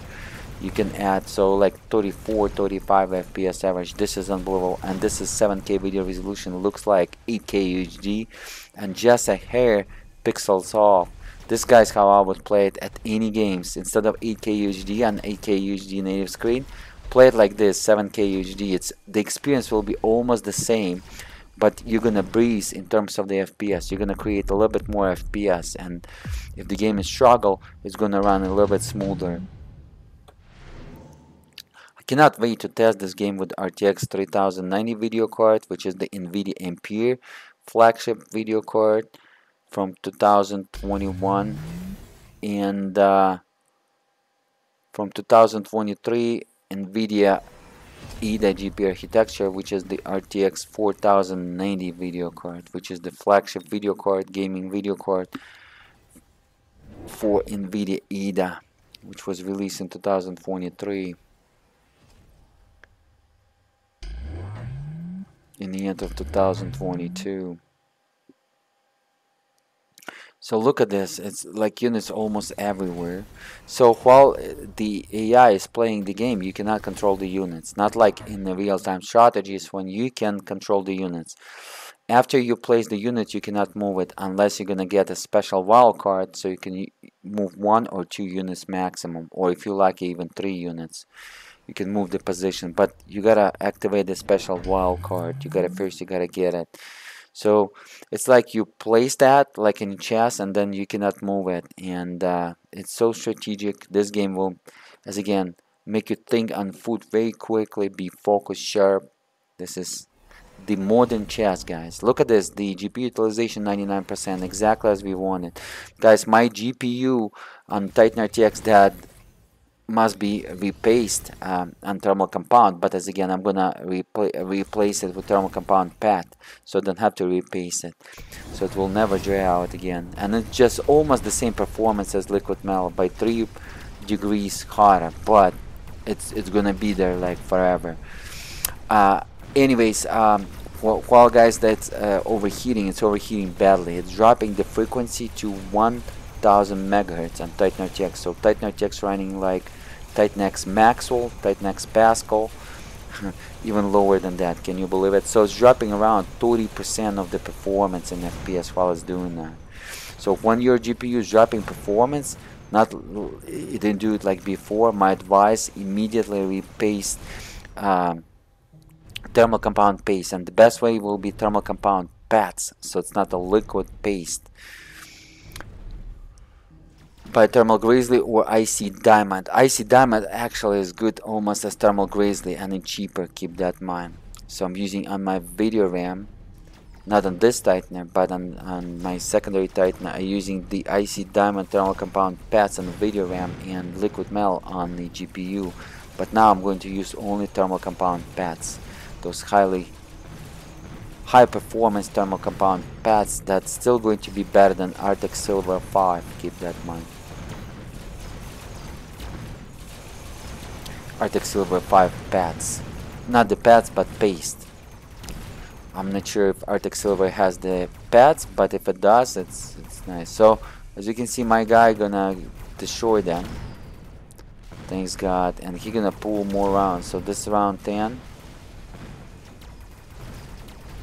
You can add, so like thirty-four, thirty-five F P S average. This is unbelievable, and this is seven K video resolution. Looks like eight K U H D, and just a hair pixels off. This guy's how I would play it at any games. Instead of eight K U H D and eight K U H D native screen, play it like this, seven K U H D. It's, the experience will be almost the same, but you're gonna breeze in terms of the F P S. You're gonna create a little bit more F P S, and if the game is struggle, it's gonna run a little bit smoother. I cannot wait to test this game with R T X thirty ninety video card, which is the NVIDIA Ampere flagship video card from two thousand twenty-one, and uh, from two thousand twenty-three NVIDIA Ada G P U architecture, which is the R T X forty ninety video card, which is the flagship video card, gaming video card for NVIDIA Ada, which was released in two thousand twenty-three, in the end of two thousand twenty-two. So look at this, it's like units almost everywhere. So while the A I is playing the game, you cannot control the units. Not like in the real-time strategies when you can control the units. After you place the unit, you cannot move it unless you're gonna get a special wildcard, so you can move one or two units maximum, or if you're lucky, even three units. You can move the position, but you gotta activate the special wildcard. You gotta first, you gotta get it. So it's like you place that like in chess, and then you cannot move it, and uh, it's so strategic. This game will, as again, make you think on foot very quickly, be focused, sharp. This is the modern chess, guys. Look at this, the G P U utilization ninety-nine percent, exactly as we wanted. Guys, my G P U on Titan R T X that must be repaced um, on thermal compound, but as again, I'm gonna repla replace it with thermal compound pad, so I don't have to repaste it, so it will never dry out again. And it's just almost the same performance as liquid metal, by three degrees hotter, but it's it's gonna be there like forever. Uh, anyways, um, while, while guys, that's uh, overheating. It's overheating badly. It's dropping the frequency to one thousand megahertz on Titan R T X. So Titan R T X running like Titan X Maxwell, Titan X Pascal, even lower than that. Can you believe it? So it's dropping around thirty percent of the performance in F P S while it's doing that. So when your G P U is dropping performance, not it didn't do it like before. My advice: immediately repaste um, thermal compound paste, and the best way will be thermal compound pads, so it's not a liquid paste, by Thermal Grizzly or I C Diamond. I C Diamond actually is good almost as Thermal Grizzly, and it's cheaper, keep that in mind. So I'm using on my video RAM, not on this tightener, but on, on my secondary tightener, I'm using the I C Diamond thermal compound pads on the video RAM and liquid metal on the G P U. But now I'm going to use only thermal compound pads, those highly high performance thermal compound pads that's still going to be better than Arctic Silver five, keep that in mind. Arctic Silver five pads, not the pads but paste. I'm not sure if Arctic Silver has the pads, but if it does, it's, it's nice. So as you can see, my guy gonna destroy them, thanks God, and he gonna pull more rounds. So this round ten.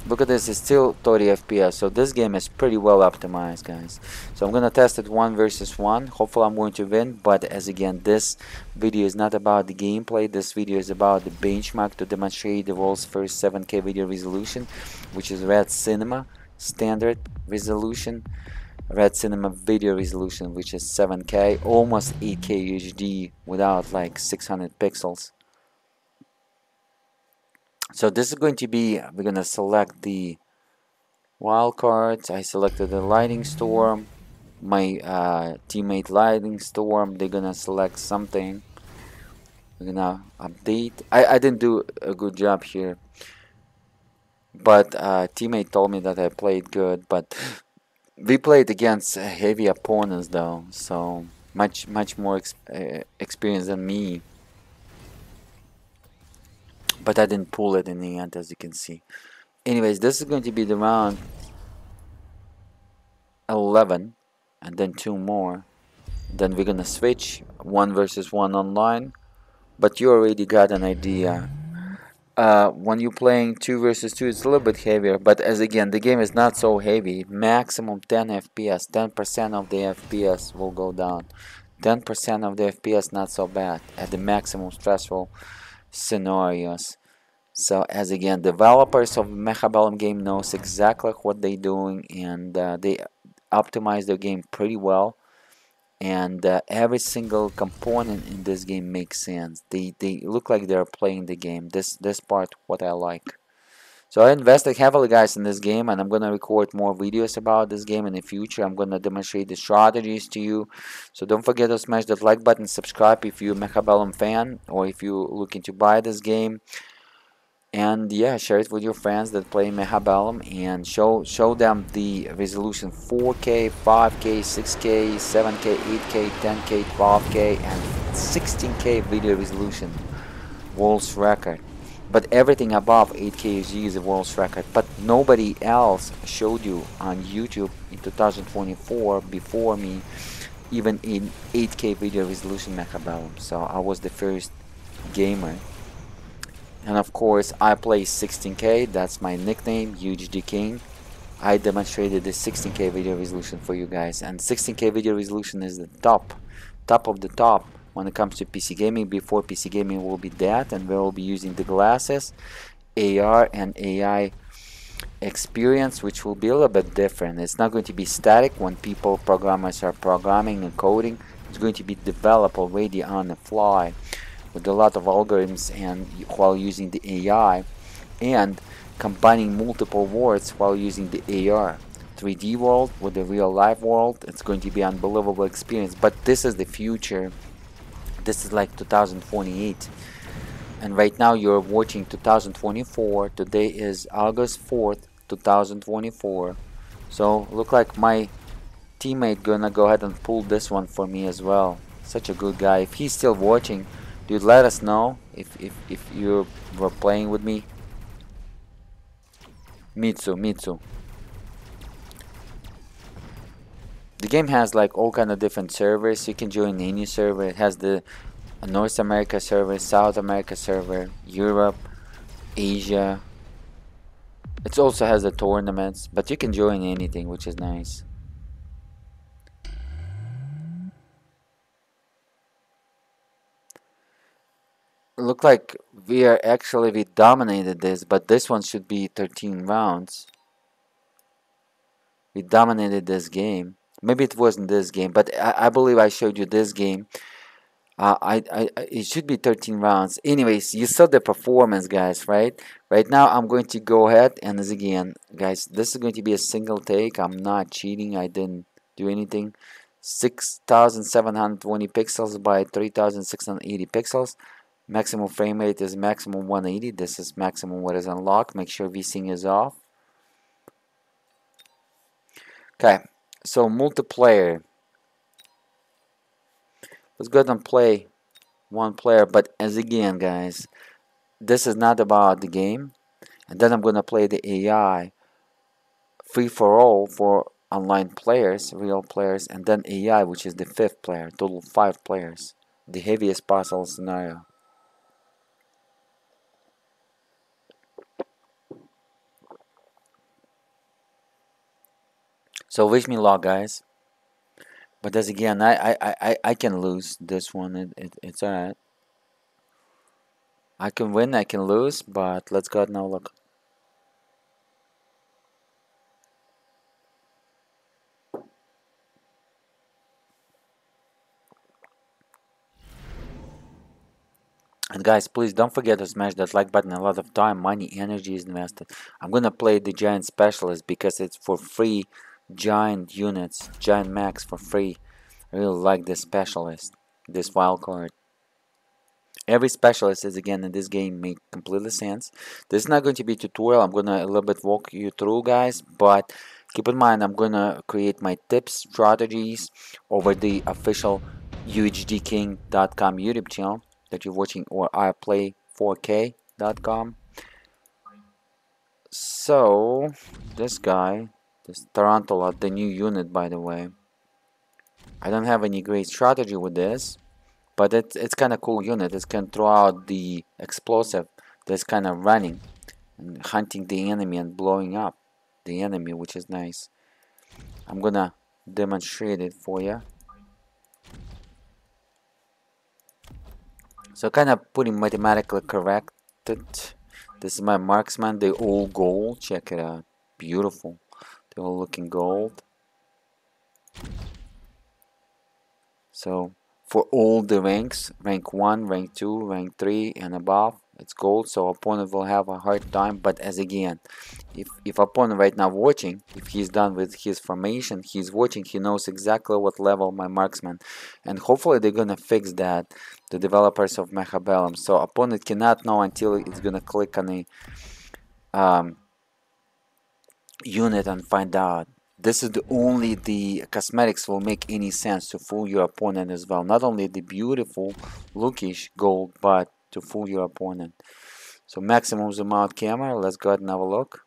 Look at this, it's still thirty F P S, so this game is pretty well optimized, guys. So I'm gonna test it one versus one, hopefully I'm going to win, but as again, this video is not about the gameplay, this video is about the benchmark to demonstrate the world's first seven K video resolution, which is Red Cinema standard resolution, Red Cinema video resolution, which is seven K, almost eight K U H D without like six hundred pixels. So this is going to be, we're going to select the wildcards. I selected the Lightning Storm, my uh, teammate Lightning Storm, they're going to select something. We're going to update. I, I didn't do a good job here, but uh, teammate told me that I played good, but we played against heavy opponents though, so much, much more ex uh, experience than me. But I didn't pull it in the end, as you can see. Anyways, this is going to be the round eleven, and then two more. Then we're gonna switch one versus one online. But you already got an idea uh, when you're playing two versus two, it's a little bit heavier, but as again, the game is not so heavy. Maximum ten F P S, ten percent of the F P S will go down. ten percent of the F P S, not so bad at the maximum stressful scenarios. So as again, developers of Mechabellum game knows exactly what they're doing, and uh, they optimize their game pretty well, and uh, every single component in this game makes sense. They, they look like they're playing the game. This, this part what I like. So I invested heavily, guys, in this game, and I'm going to record more videos about this game in the future. I'm going to demonstrate the strategies to you. So don't forget to smash that like button, subscribe if you're a Mechabellum fan or if you're looking to buy this game. And yeah, share it with your friends that play Mechabellum, and show show them the resolution four K, five K, six K, seven K, eight K, ten K, twelve K, and sixteen K video resolution. World's record. But everything above eight K U H D is a world's record, but nobody else showed you on YouTube in two thousand twenty-four before me even in eight K video resolution Mechabellum. So I was the first gamer, and of course I play sixteen K, that's my nickname, U H D king. I demonstrated the sixteen K video resolution for you guys, and sixteen K video resolution is the top top of the top when it comes to P C gaming. Before P C gaming will be that, and we will be using the glasses, A R and A I experience, which will be a little bit different. It's not going to be static when people, programmers are programming and coding. It's going to be developed already on the fly with a lot of algorithms, and while using the A I and combining multiple worlds while using the A R. three D world with the real life world. It's going to be an unbelievable experience, but this is the future. This is like two thousand twenty-eight, and right now you're watching two thousand twenty-four. Today is August fourth two thousand twenty-four, so look like my teammate gonna go ahead and pull this one for me as well. Such a good guy. If he's still watching, dude, let us know if, if, if you were playing with me. Mitsu, Mitsu. The game has like all kind of different servers. You can join any server. It has the North America server, South America server, Europe, Asia. It also has the tournaments, but you can join anything, which is nice. Look like we are actually, we dominated this, but this one should be thirteen rounds. We dominated this game. Maybe it wasn't this game, but I, I believe I showed you this game. Uh, I, I, it should be thirteen rounds. Anyways, you saw the performance, guys, right? Right now, I'm going to go ahead and as again, guys, this is going to be a single take. I'm not cheating. I didn't do anything. six thousand seven hundred twenty pixels by three thousand six hundred eighty pixels. Maximum frame rate is maximum one eighty. This is maximum what is unlocked. Make sure VSync is off. Okay. So multiplayer, let's go ahead and play one player, but as again, guys, this is not about the game. And then I'm gonna play the A I free for all for online players, real players, and then A I, which is the fifth player, total five players, the heaviest possible scenario. So wish me luck, guys. But as again, I I, I, I can lose this one. It, it, it's alright. I can win, I can lose, but let's go ahead now look. And guys, please don't forget to smash that like button. A lot of time, money, energy is invested. I'm gonna play the Giant Specialist because it's for free. Giant units, giant max for free. I really like this specialist, this wild card. Every specialist is again in this game make completely sense. This is not going to be a tutorial. I'm gonna a little bit walk you through, guys, but keep in mind I'm gonna create my tips, strategies over the official U H D king dot com YouTube channel that you're watching, or i play four K dot com. So this guy, this Tarantula, the new unit, by the way. I don't have any great strategy with this, but it, it's kind of cool unit. It can throw out the explosive, that's kind of running and hunting the enemy and blowing up the enemy, which is nice. I'm gonna demonstrate it for you. So kind of putting mathematically corrected. This is my marksman. They all gold. Check it out. Beautiful. They all looking gold. So for all the ranks, rank one, rank two, rank three and above, it's gold. So opponent will have a hard time. But as again, if if opponent right now watching, if he's done with his formation, he's watching, he knows exactly what level my marksman, and hopefully they're gonna fix that, the developers of Mechabellum. So opponent cannot know until it's gonna click on a um, unit and find out. This is the only the cosmetics will make any sense to fool your opponent as well. Not only the beautiful lookish gold, but to fool your opponent. So maximum zoom out camera. Let's go ahead and have a look.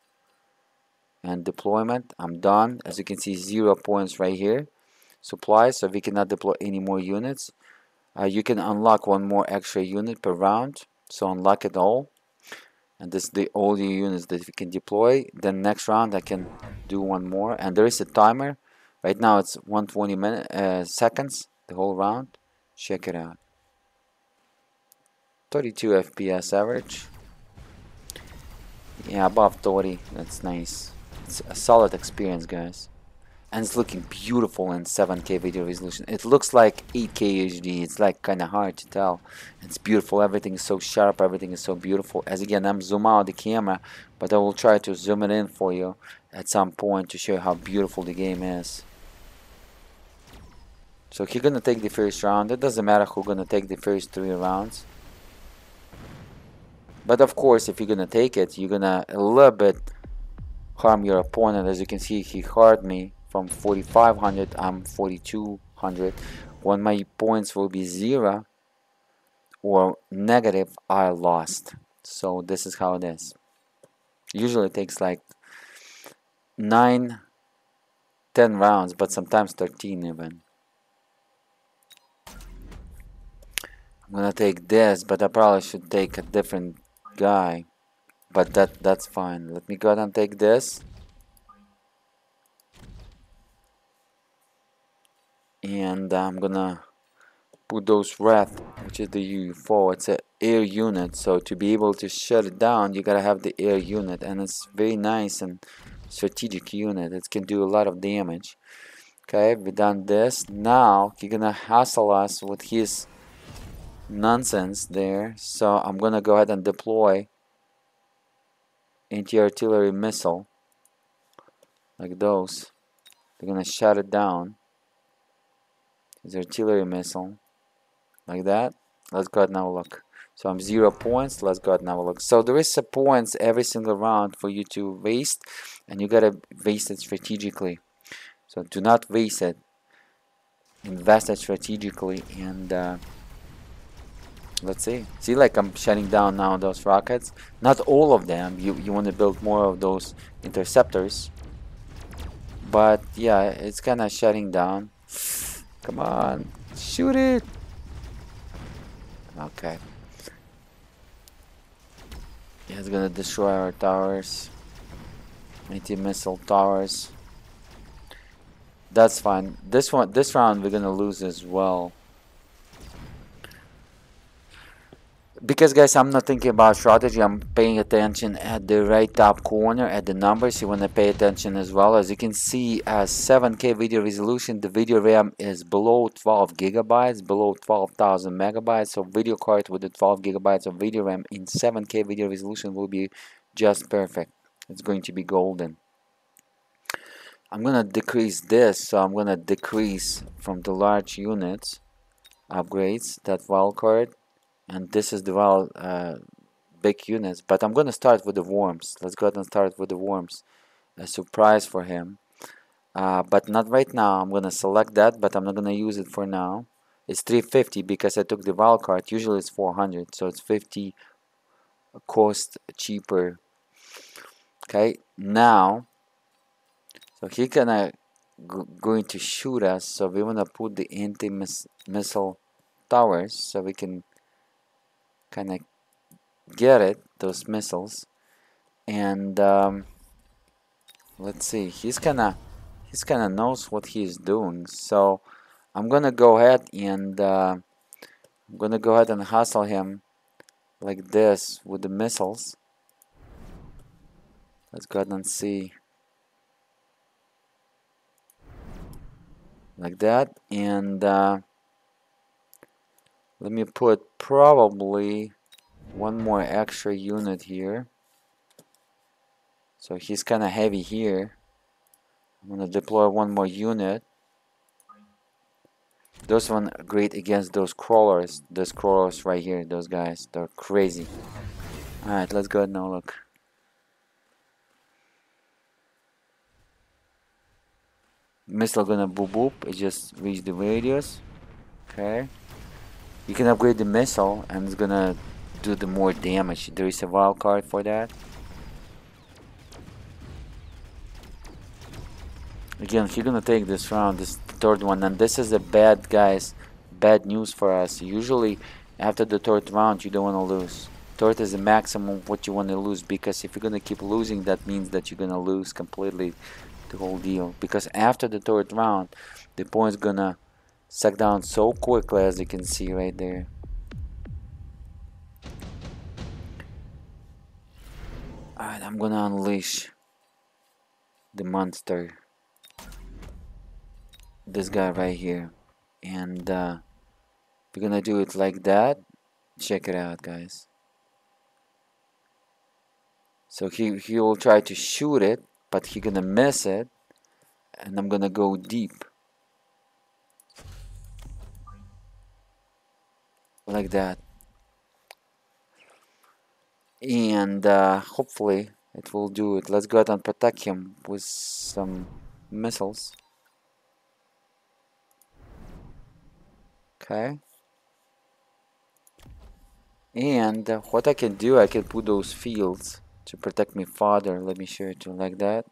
And deployment. I'm done. As you can see, zero points right here. Supply. So we cannot deploy any more units. Uh, you can unlock one more extra unit per round. So unlock it all. And this is the all the units that we can deploy. Then next round I can do one more, and there is a timer. Right now it's one hundred twenty minutes uh, seconds the whole round. Check it out. thirty-two F P S average. Yeah, above thirty. That's nice. It's a solid experience, guys. And it's looking beautiful in seven K video resolution. It looks like eight K H D. It's like kind of hard to tell. It's beautiful. Everything is so sharp. Everything is so beautiful. As again, I'm zoom out the camera, but I will try to zoom it in for you at some point to show you how beautiful the game is. So you're gonna take the first round. It doesn't matter who's gonna take the first three rounds. But of course, if you're gonna take it, you're gonna a little bit harm your opponent. As you can see, he hurt me. From forty-five hundred, I'm forty-two hundred. When my points will be zero or negative, I lost. So this is how it is. Usually it takes like nine, ten rounds, but sometimes thirteen even. I'm gonna take this, but I probably should take a different guy. But that that's fine. Let me go ahead and take this. And I'm gonna put those Wrath, which is the U four. It's an air unit, so to be able to shut it down, you gotta have the air unit, and it's very nice and strategic unit. It can do a lot of damage. Okay, we done this. Now he's gonna hassle us with his nonsense there. So I'm gonna go ahead and deploy anti-artillery missile like those. They're gonna shut it down. Is artillery missile like that. Let's go ahead and have a look. So I'm zero points. Let's go ahead and have a look. So there is a points every single round for you to waste, and you gotta waste it strategically. So do not waste it. Invest it strategically, and uh, let's see. See, like I'm shutting down now those rockets. Not all of them. You you want to build more of those interceptors, but yeah, it's kind of shutting down. Come on, shoot it. Okay. Yeah, it's gonna destroy our towers. Anti-missile towers. That's fine. This one, this round, we're gonna lose as well. Because guys, I'm not thinking about strategy, I'm paying attention at the right top corner at the numbers. You want to pay attention as well. As you can see, as seven K video resolution, the video RAM is below twelve gigabytes, below twelve thousand megabytes. So video card with the twelve gigabytes of video RAM in seven K video resolution will be just perfect. It's going to be golden. I'm gonna decrease this, so I'm gonna decrease from the large units upgrades that wildcard. And this is the well, uh, big units, but I'm gonna start with the worms. Let's go ahead and start with the worms. A surprise for him, uh, but not right now. I'm gonna select that, but I'm not gonna use it for now. It's three fifty because I took the wild card. Usually it's four hundred, so it's fifty cost cheaper. Okay, now, so he gonna go, going to shoot us. So we wanna put the anti-missile towers so we can kind of get it, those missiles. And um, let's see, he's kinda he's kinda knows what he's doing. So I'm gonna go ahead and uh, I'm gonna go ahead and hustle him like this with the missiles. Let's go ahead and see. Like that, and uh, let me put probably one more extra unit here. So he's kind of heavy here. I'm gonna deploy one more unit. Those one are great against those crawlers. Those crawlers right here, those guys, they're crazy. Alright, let's go ahead and now look. Missile gonna boop boop, it just reached the radius. Okay. You can upgrade the missile and it's gonna do the more damage. There is a wildcard for that. Again, he's gonna take this round, this third one, and this is a bad guys, bad news for us. Usually after the third round you don't wanna lose. Third is the maximum of what you wanna lose, because if you're gonna keep losing, that means that you're gonna lose completely the whole deal, because after the third round the points gonna suck down so quickly, as you can see right there. Alright, I'm gonna unleash the monster, this guy right here, and uh, we're gonna do it like that. Check it out, guys. So he, he will try to shoot it, but he's gonna miss it, and I'm gonna go deep. Like that. And uh, hopefully it will do it. Let's go ahead and protect him with some missiles. Okay. And uh, what I can do, I can put those fields to protect me father. Let me show it to you like that.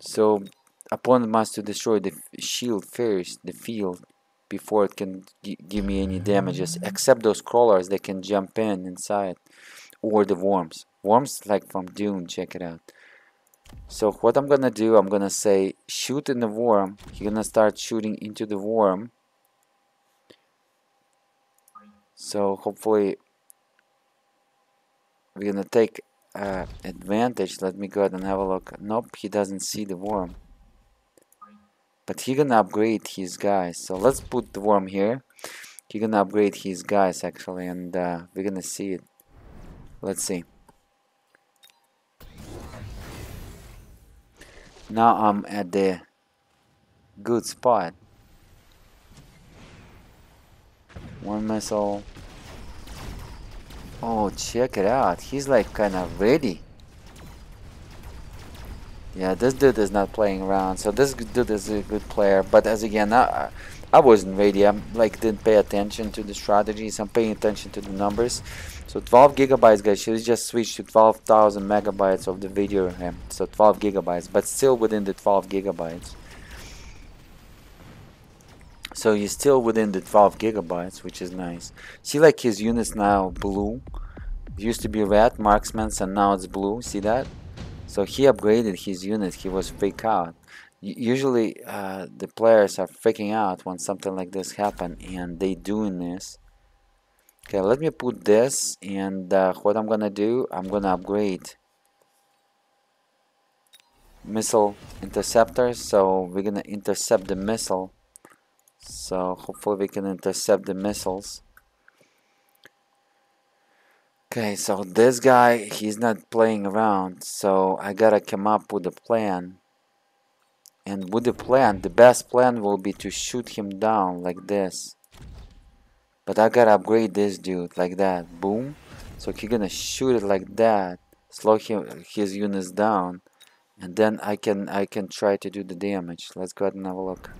So opponent must to destroy the shield first, the field, before it can gi give me any damages, except those crawlers. They can jump in inside, or the worms worms like from Dune. Check it out. So what I'm gonna do, I'm gonna say shoot in the worm. You're gonna start shooting into the worm. So hopefully we're gonna take uh, advantage. Let me go ahead and have a look. Nope, he doesn't see the worm, but he's gonna upgrade his guys. So let's put the worm here. He's gonna upgrade his guys actually, and uh, we're gonna see it. Let's see. Now I'm at the good spot. One missile. Oh, check it out. He's like kind of ready. Yeah, this dude is not playing around. So this dude is a good player. But as again, I, I wasn't ready. I like didn't pay attention to the strategies. I'm paying attention to the numbers. So twelve gigabytes, guys. She just switched to twelve thousand megabytes of the video RAM. So twelve gigabytes, but still within the twelve gigabytes. So he's still within the twelve gigabytes, which is nice. See, like his units now blue. It used to be red marksman's, and now it's blue. See that? So he upgraded his unit. He was freaked out. Usually uh, the players are freaking out when something like this happen, and they doing this. Okay, let me put this, and uh, what I'm gonna do, I'm gonna upgrade missile interceptors. So we're gonna intercept the missile. So hopefully we can intercept the missiles. Okay, so this guy, he's not playing around, so I gotta come up with a plan. And with the plan, the best plan will be to shoot him down like this. But I gotta upgrade this dude like that. Boom. So he's gonna shoot it like that, slow him, his units down, and then I can I can try to do the damage. Let's go ahead and have a look.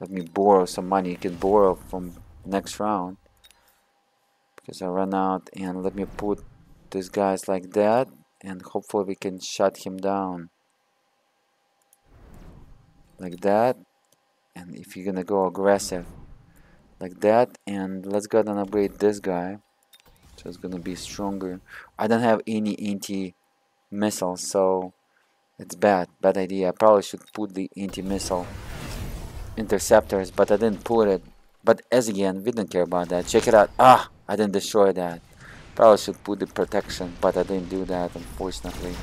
Let me borrow some money. You can borrow from next round, because I run out. And let me put these guys like that, and hopefully we can shut him down like that. And if you're gonna go aggressive like that, and let's go ahead and upgrade this guy, so it's gonna be stronger. I don't have any anti-missile, so it's bad, bad idea. I probably should put the anti-missile interceptors, but I didn't put it. But as again, we don't care about that. Check it out. Ah, I didn't destroy that. Probably should put the protection, but I didn't do that, unfortunately.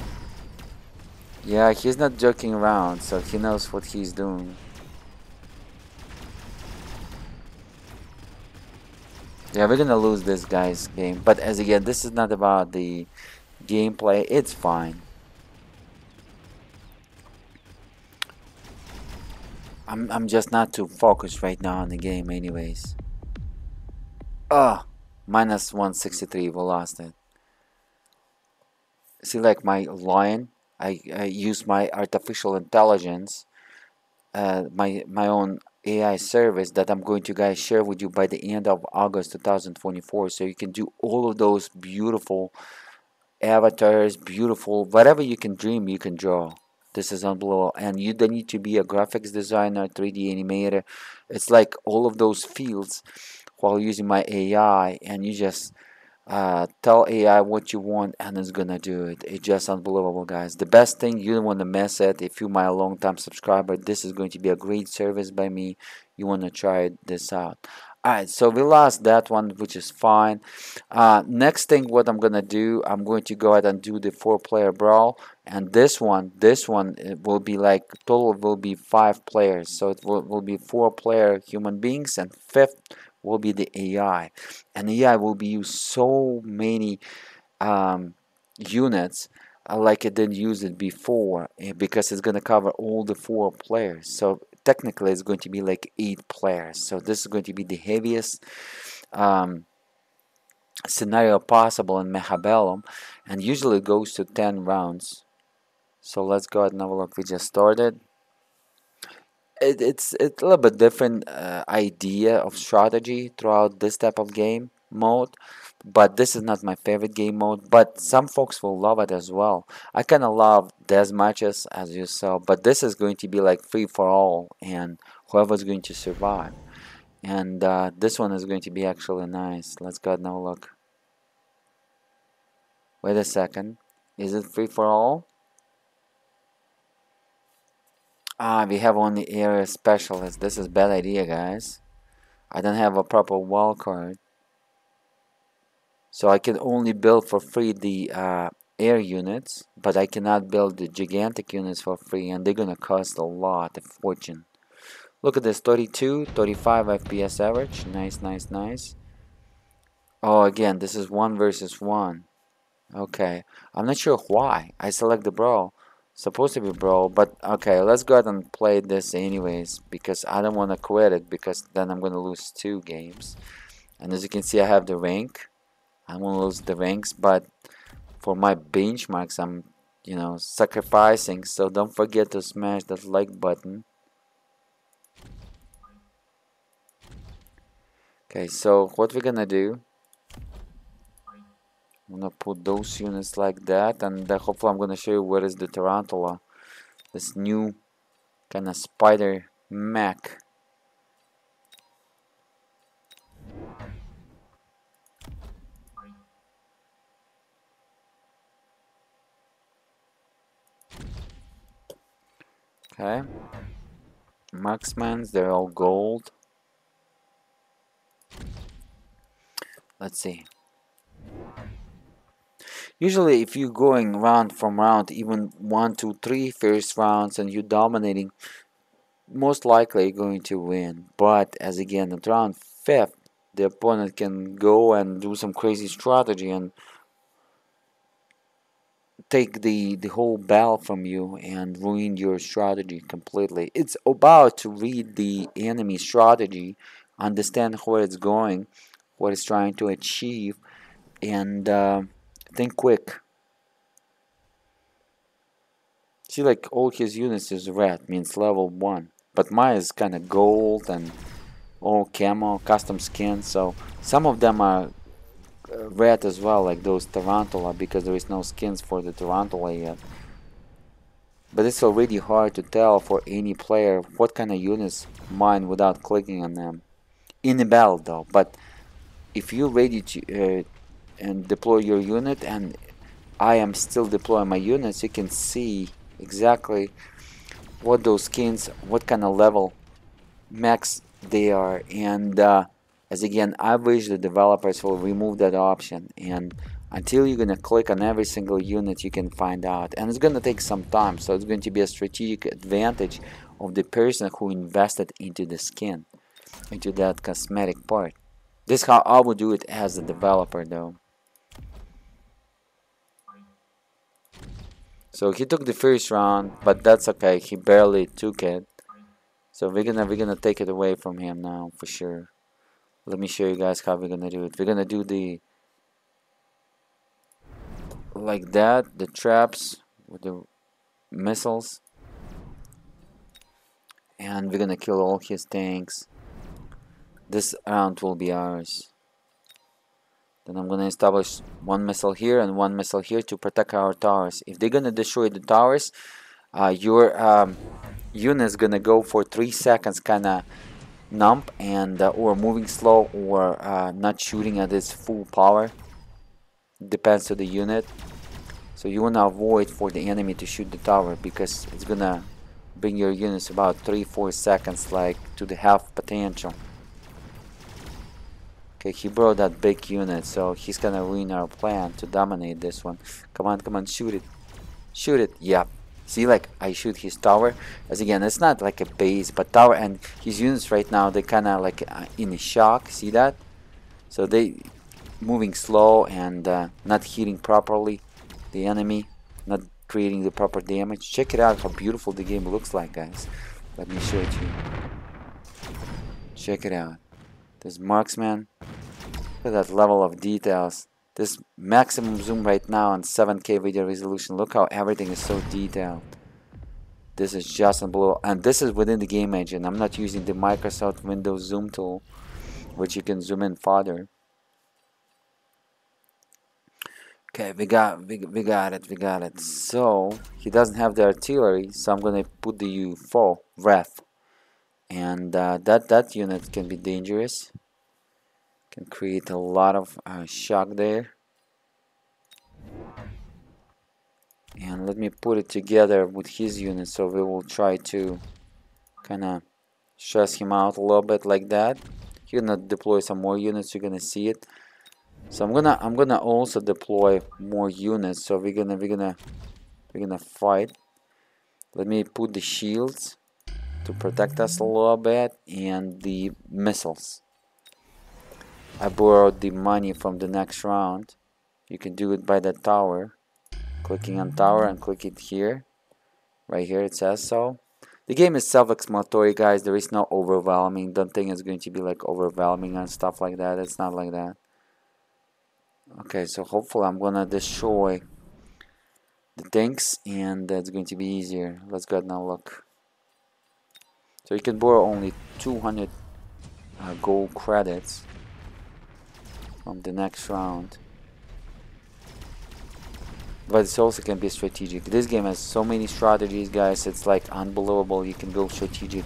Yeah, he's not joking around, so he knows what he's doing. Yeah, we're gonna lose this guy's game, but as again, this is not about the gameplay, it's fine. I'm, I'm just not too focused right now on the game anyways. Ah, oh, minus one sixty-three, we lost it. See, like my lion, I, I use my artificial intelligence, uh, my, my own A I service that I'm going to guys share with you by the end of August two thousand twenty-four, so you can do all of those beautiful avatars, beautiful whatever you can dream, you can draw. This is unbelievable, and you don't need to be a graphics designer, three D animator. It's like all of those fields while using my A I, and you just uh, tell A I what you want and it's gonna do it. It's just unbelievable, guys. The best thing, you don't want to miss it. If you're my long time subscriber, this is going to be a great service by me. You want to try this out. Alright, so we lost that one, which is fine. Uh, next thing what I'm gonna do, I'm going to go ahead and do the four player brawl, and this one this one it will be like total will be five players, so it will, will be four player human beings and fifth will be the A I, and A I will be used so many um, units uh, like it didn't use it before, uh, because it's going to cover all the four players, so technically it's going to be like eight players. So this is going to be the heaviest um, scenario possible in Mechabellum, and usually it goes to ten rounds. So let's go ahead and have a look. We just started. It, it's, it's a little bit different uh, idea of strategy throughout this type of game mode, but this is not my favorite game mode, but some folks will love it as well. I kind of love death matches, as you saw, but this is going to be like free for all and whoever's going to survive, and uh, this one is going to be actually nice. Let's go ahead and have a look. Wait a second, is it free for all? Ah, we have only area specialist. This is bad idea, guys. I don't have a proper wall card, so I can only build for free the uh, air units, but I cannot build the gigantic units for free, and they're gonna cost a lot, a fortune. Look at this, thirty-two, thirty-five F P S average. Nice, nice, nice. Oh, again, this is one versus one. Okay, I'm not sure why I select the brawl. Supposed to be brawl, but okay, let's go ahead and play this anyways, because I don't want to quit it, because then I'm gonna lose two games. And as you can see, I have the rank. I won't lose the ranks, but for my benchmarks, I'm, you know, sacrificing. So don't forget to smash that like button. Okay, so what we're gonna do, I'm gonna put those units like that, and uh, hopefully I'm gonna show you where is the tarantula, this new kind of spider mech. Okay, Maxmans, they're all gold. Let's see. Usually if you're going round from round, even one, two, three first rounds, and you're dominating, most likely you're going to win. But as again, at round fifth, the opponent can go and do some crazy strategy and take the, the whole battle from you and ruin your strategy completely. It's about to read the enemy strategy, understand where it's going, what it's trying to achieve, and uh, think quick. See, like all his units is red, means level one, but mine is kind of gold and all camo, custom skin, so some of them are red as well, like those tarantula, because there is no skins for the tarantula yet. but it's already hard to tell for any player what kind of units mine without clicking on them in a battle though. But if you're ready to uh, and deploy your unit, and I am still deploying my units, you can see exactly what those skins, what kind of level max they are. And uh, as again, I wish the developers will remove that option, and until you're gonna click on every single unit, you can find out, and it's gonna take some time. So it's going to be a strategic advantage of the person who invested into the skin, into that cosmetic part. This is how I would do it as a developer though. So he took the first round, but that's okay, he barely took it. So we're gonna we're gonna take it away from him now for sure. Let me show you guys how we're gonna do it. We're gonna do the like that, the traps with the missiles, and we're gonna kill all his tanks. This round will be ours. Then I'm gonna establish one missile here and one missile here to protect our towers. If they're gonna destroy the towers, uh, your um, unit is gonna go for three seconds, kind of numb and uh, or moving slow, or uh, not shooting at its full power. Depends on the unit. So you wanna avoid for the enemy to shoot the tower, because it's gonna bring your units about three, four seconds, like to the half potential. Okay, he brought that big unit, so he's gonna ruin our plan to dominate this one. Come on, come on, shoot it. Shoot it, yeah. See, like, I shoot his tower. As again, it's not like a base, but tower, and his units right now, they kinda like uh, in a shock, see that? So they moving slow and uh, not hitting properly the enemy, not creating the proper damage. Check it out how beautiful the game looks like, guys. Let me show it to you. Check it out. This marksman, look at that level of details. This maximum zoom right now on seven K video resolution. Look how everything is so detailed. This is just unbelievable, and this is within the game engine. I'm not using the Microsoft Windows zoom tool, which you can zoom in farther. Okay, we got, we, we got it, we got it. So he doesn't have the artillery, so I'm gonna put the U four Wrath. And uh, that that unit can be dangerous, can create a lot of uh, shock there. And let me put it together with his unit, so we will try to kind of stress him out a little bit like that. You're gonna deploy some more units, you're gonna see it. So I'm gonna I'm gonna also deploy more units. So we're gonna we're gonna we're gonna fight. Let me put the shields to protect us a little bit, and the missiles. I borrowed the money from the next round. You can do it by the tower, clicking on tower and click it here, right here it says so. The game is self-explanatory, guys. There is no overwhelming, don't think it's going to be like overwhelming and stuff like that. It's not like that. Okay, so hopefully I'm gonna destroy the tanks, and that's going to be easier. Let's go now, look. So you can borrow only two hundred uh, gold credits from the next round. But it also can be strategic. This game has so many strategies, guys. It's like unbelievable. You can go strategic.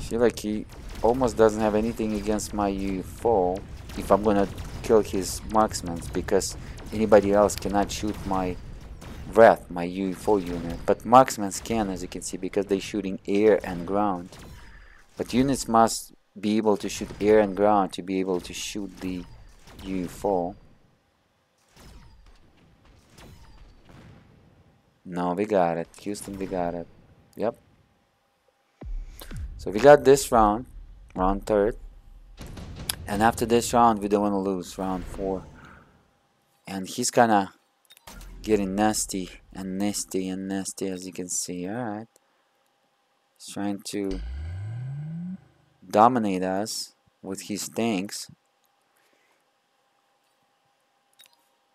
See, like he almost doesn't have anything against my U four. If I'm gonna kill his marksmen, because anybody else cannot shoot my Wrath, my U four unit, but marksmen can, as you can see, because they're shooting air and ground. But units must be able to shoot air and ground to be able to shoot the U four. No, we got it, Houston, we got it. Yep. So we got this round, round third, and after this round we don't want to lose, round four. And he's kind of getting nasty and nasty and nasty, as you can see. Alright. He's trying to dominate us with his tanks.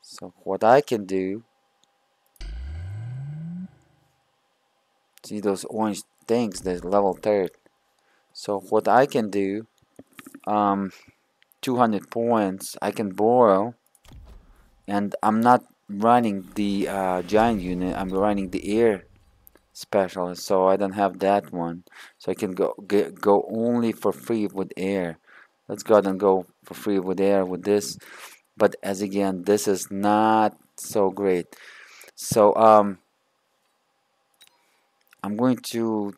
So what I can do... See those orange tanks, that's level third. So what I can do... Um, two hundred points I can borrow and I'm not running the uh, giant unit, I'm running the air specialist, so I don't have that one, so I can go get, go only for free with air. Let's go ahead and go for free with air with this, but as again, this is not so great. So um, I'm going to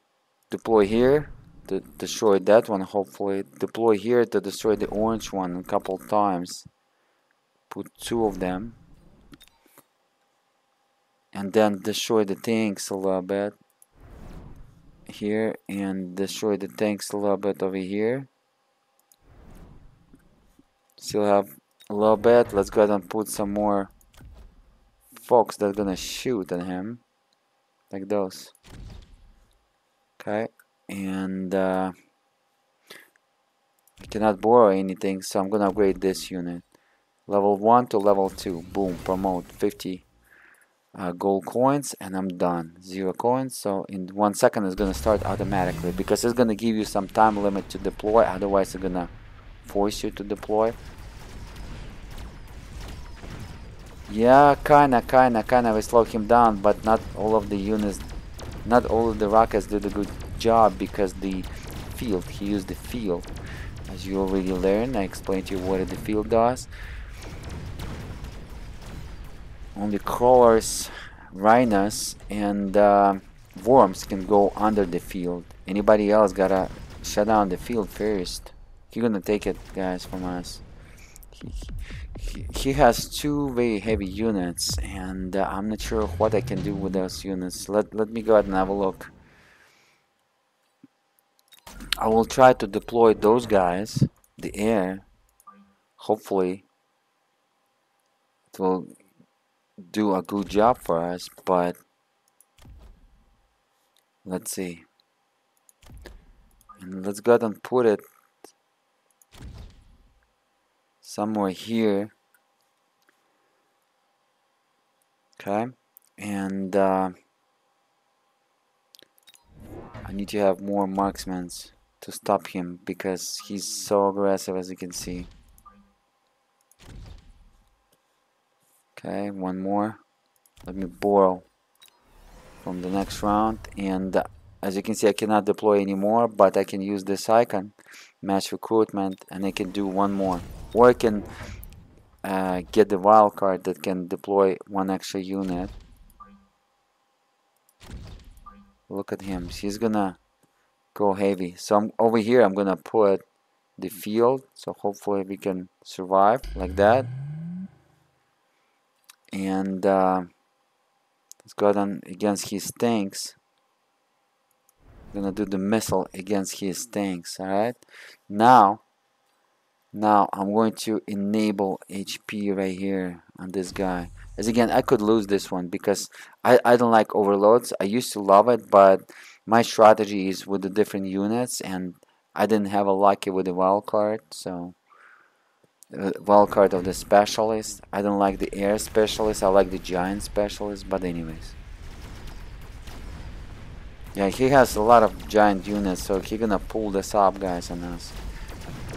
deploy here to destroy that one, hopefully deploy here to destroy the orange one a couple times, put two of them, and then destroy the tanks a little bit here, and destroy the tanks a little bit over here. Still have a little bit. Let's go ahead and put some more folks that are gonna shoot at him, like those. Okay, and uh, I cannot borrow anything, so I'm gonna upgrade this unit, level one to level two. Boom, promote fifty. Uh, gold coins, and I'm done. Zero coins. So in one second it's gonna start automatically, because it's gonna give you some time limit to deploy, otherwise it's gonna force you to deploy. Yeah, kinda kinda kinda we slow him down, but not all of the units, not all of the rockets did a good job, because the field, he used the field, as you already learned. I explained to you what the field does. Only crawlers, rhinos, and uh, worms can go under the field. Anybody else gotta shut down the field first. He's gonna take it, guys, from us. He, he, he has two very heavy units, and uh, I'm not sure what I can do with those units. Let, let me go ahead and have a look. I will try to deploy those guys, the air. Hopefully, it will do a good job for us, but let's see. And let's go ahead and put it somewhere here. Okay, and uh, I need to have more marksmen to stop him, because he's so aggressive, as you can see. Okay, one more. Let me borrow from the next round, and uh, as you can see, I cannot deploy anymore, but I can use this icon, match recruitment, and I can do one more, or I can uh, get the wild card that can deploy one extra unit. Look at him, he's gonna go heavy. So I'm, over here I'm gonna put the field, so hopefully we can survive like that. And uh, let's go down against his tanks. I'm gonna do the missile against his tanks. All right, now now I'm going to enable H P right here on this guy. As again, I could lose this one, because I, I don't like overloads. I used to love it, but my strategy is with the different units, and I didn't have a lucky with the wild card, so Uh, wildcard of the specialist. I don't like the air specialist, I like the giant specialist, but anyways. Yeah, he has a lot of giant units, so he's gonna pull this up, guys, on us.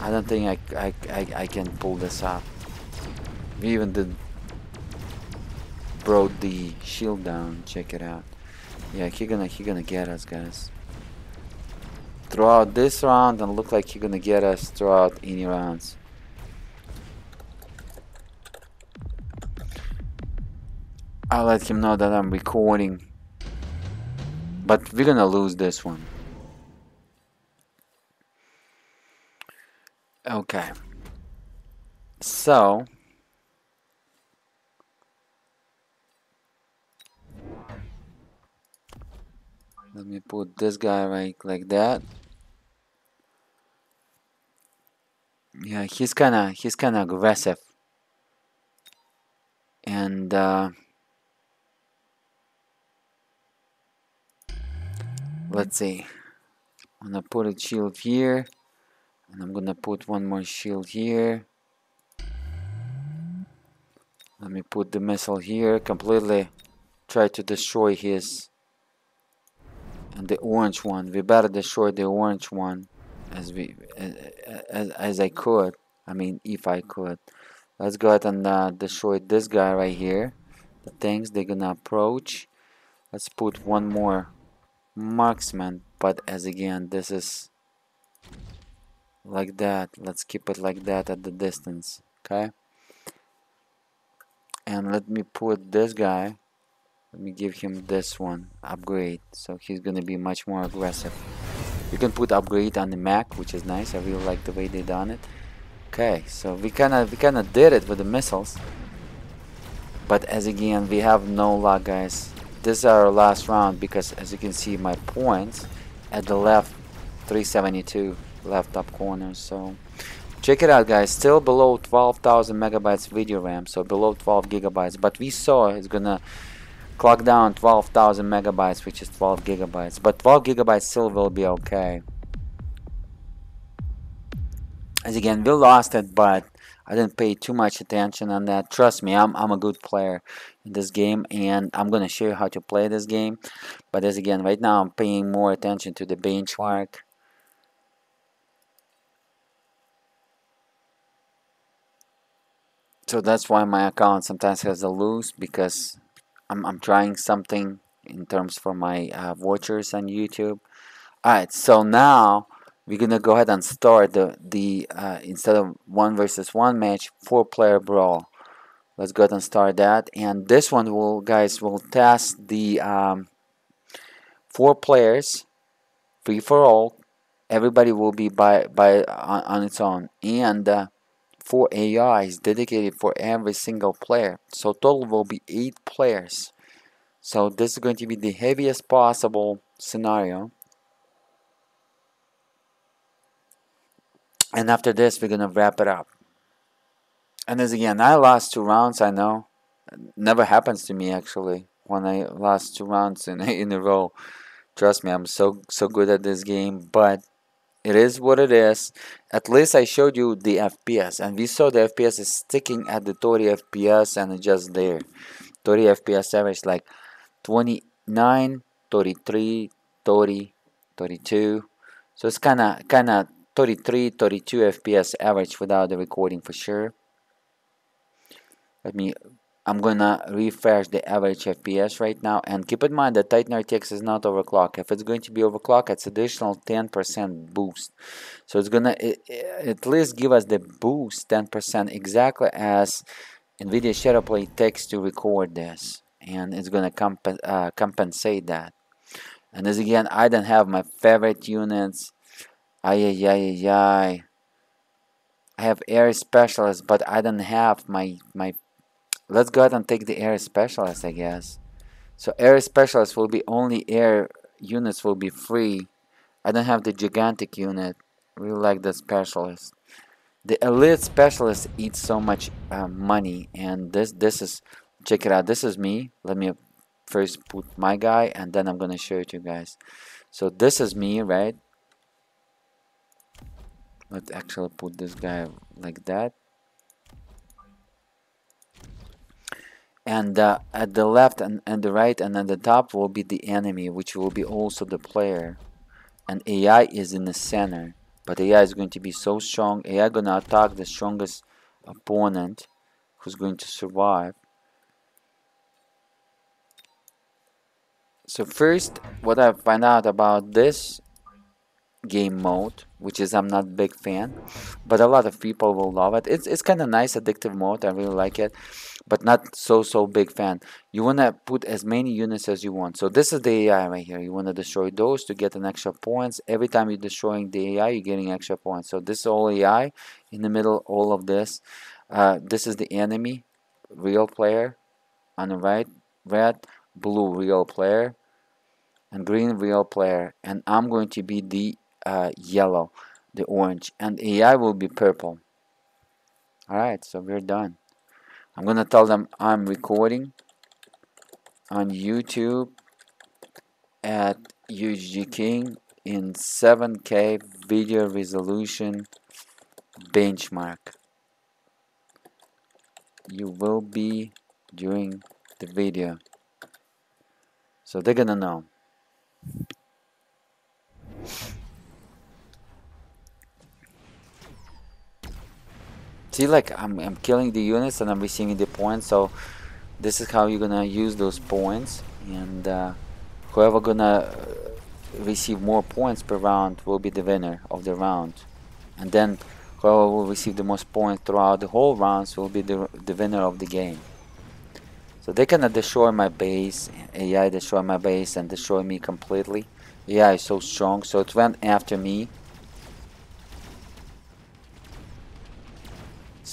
I don't think I, I, I, I can pull this up. We even did brought the shield down, check it out. Yeah, he's gonna, he gonna get us, guys. Throughout this round, and look like he's gonna get us throughout any rounds. I'll let him know that I'm recording, but we're gonna lose this one. Okay, so let me put this guy right like that. Yeah, he's kinda he's kinda aggressive, and uh let's see. I'm gonna put a shield here, and I'm gonna put one more shield here. Let me put the missile here, completely try to destroy his, and the orange one. We better destroy the orange one as we as, as, as I could. I mean, if I could. Let's go ahead and uh, destroy this guy right here. The things they're gonna approach. Let's put one more marksman, but as again, this is like that. Let's keep it like that at the distance, okay? And let me put this guy, let me give him this one, upgrade, so he's gonna be much more aggressive. You can put upgrade on the Mac, which is nice. I really like the way they done it. Okay, so we kinda we kinda did it with the missiles, but as again, we have no luck, guys. This is our last round because, as you can see, my points at the left, three seventy-two left top corner. So check it out, guys, still below twelve thousand megabytes video RAM, so below twelve gigabytes, but we saw it's gonna clock down twelve thousand megabytes, which is twelve gigabytes, but twelve gigabytes still will be okay. As again, we lost it, but I didn't pay too much attention on that. Trust me, I'm, I'm a good player in this game, and I'm gonna show you how to play this game, but as again, right now I'm paying more attention to the benchmark. So that's why my account sometimes has a lose, because I'm, I'm trying something in terms for my uh, watchers on YouTube. Alright, so now we're gonna go ahead and start the, the uh, instead of one versus one match, four player brawl. Let's go ahead and start that. And this one will, guys, will test the um, four players, free for all. Everybody will be by, by on, on its own. And uh, four A Is dedicated for every single player, so total will be eight players. So this is going to be the heaviest possible scenario, and after this we're gonna wrap it up. And as again, I lost two rounds. I know, it never happens to me actually when I lost two rounds in, in a row. Trust me, I'm so so good at this game, but it is what it is. At least I showed you the F P S, and we saw the F P S is sticking at the thirty F P S, and it's just there. thirty F P S average like twenty-nine, thirty-three, thirty, thirty-two. So it's kind of kind of thirty-three, thirty-two F P S average without the recording for sure. Let me, I'm gonna refresh the average F P S right now, and keep in mind that Titan R T X is not overclocked. If it's going to be overclocked, it's additional ten percent boost. So it's gonna it, it, at least give us the boost ten percent exactly as NVIDIA Shadowplay takes to record this, and it's gonna comp uh, compensate that. And as again, I don't have my favorite units. Ay ay ay ay ay. I have Air Specialist, but I don't have my my. Let's go ahead and take the Air Specialist, I guess. So Air Specialist will be only air units will be free. I don't have the gigantic unit. Really like the Specialist. The Elite Specialist eats so much uh, money, and this this is, check it out. This is me. Let me first put my guy, and then I'm gonna show it to you guys. So this is me, right? Let's actually put this guy like that. And uh, at the left and, and the right and at the top will be the enemy, which will be also the player. And A I is in the center. But A I is going to be so strong. A I is going to attack the strongest opponent who's going to survive. So first, what I find out about this game mode, which is I'm not a big fan, but a lot of people will love it. It's, it's kind of nice addictive mode. I really like it, but not so so big fan. You want to put as many units as you want. So this is the A I right here. You want to destroy those to get an extra points. Every time you're destroying the A I, you're getting extra points. So this is all A I in the middle, all of this. Uh, this is the enemy, real player on the right, red, blue real player, and green real player. And I'm going to be the Uh, yellow, the orange, and A I will be purple. Alright, so we're done. I'm gonna tell them I'm recording on YouTube at U H D king in seven K video resolution benchmark. You will be during the video. So they're gonna know. See, like I'm, I'm killing the units and I'm receiving the points. So this is how you're gonna use those points, and uh, whoever gonna receive more points per round will be the winner of the round, and then whoever will receive the most points throughout the whole rounds will be the, the winner of the game. So they cannot destroy my base. A I destroy my base and destroy me completely. A I is so strong, so it went after me.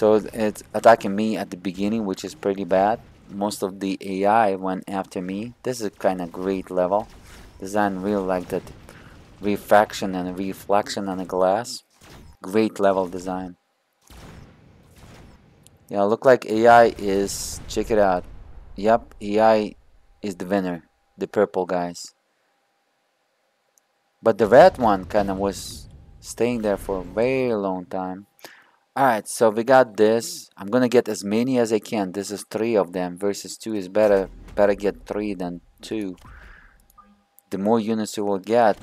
So it's attacking me at the beginning, which is pretty bad. Most of the A I went after me. This is kind of great level design. Really like that refraction and reflection on the glass. Great level design. Yeah, look like A I is. Check it out. Yep, A I is the winner. The purple guys. But the red one kind of was staying there for a very long time. Alright, so we got this. I'm gonna get as many as I can. This is three of them versus two is better. Better get three than two. The more units you will get,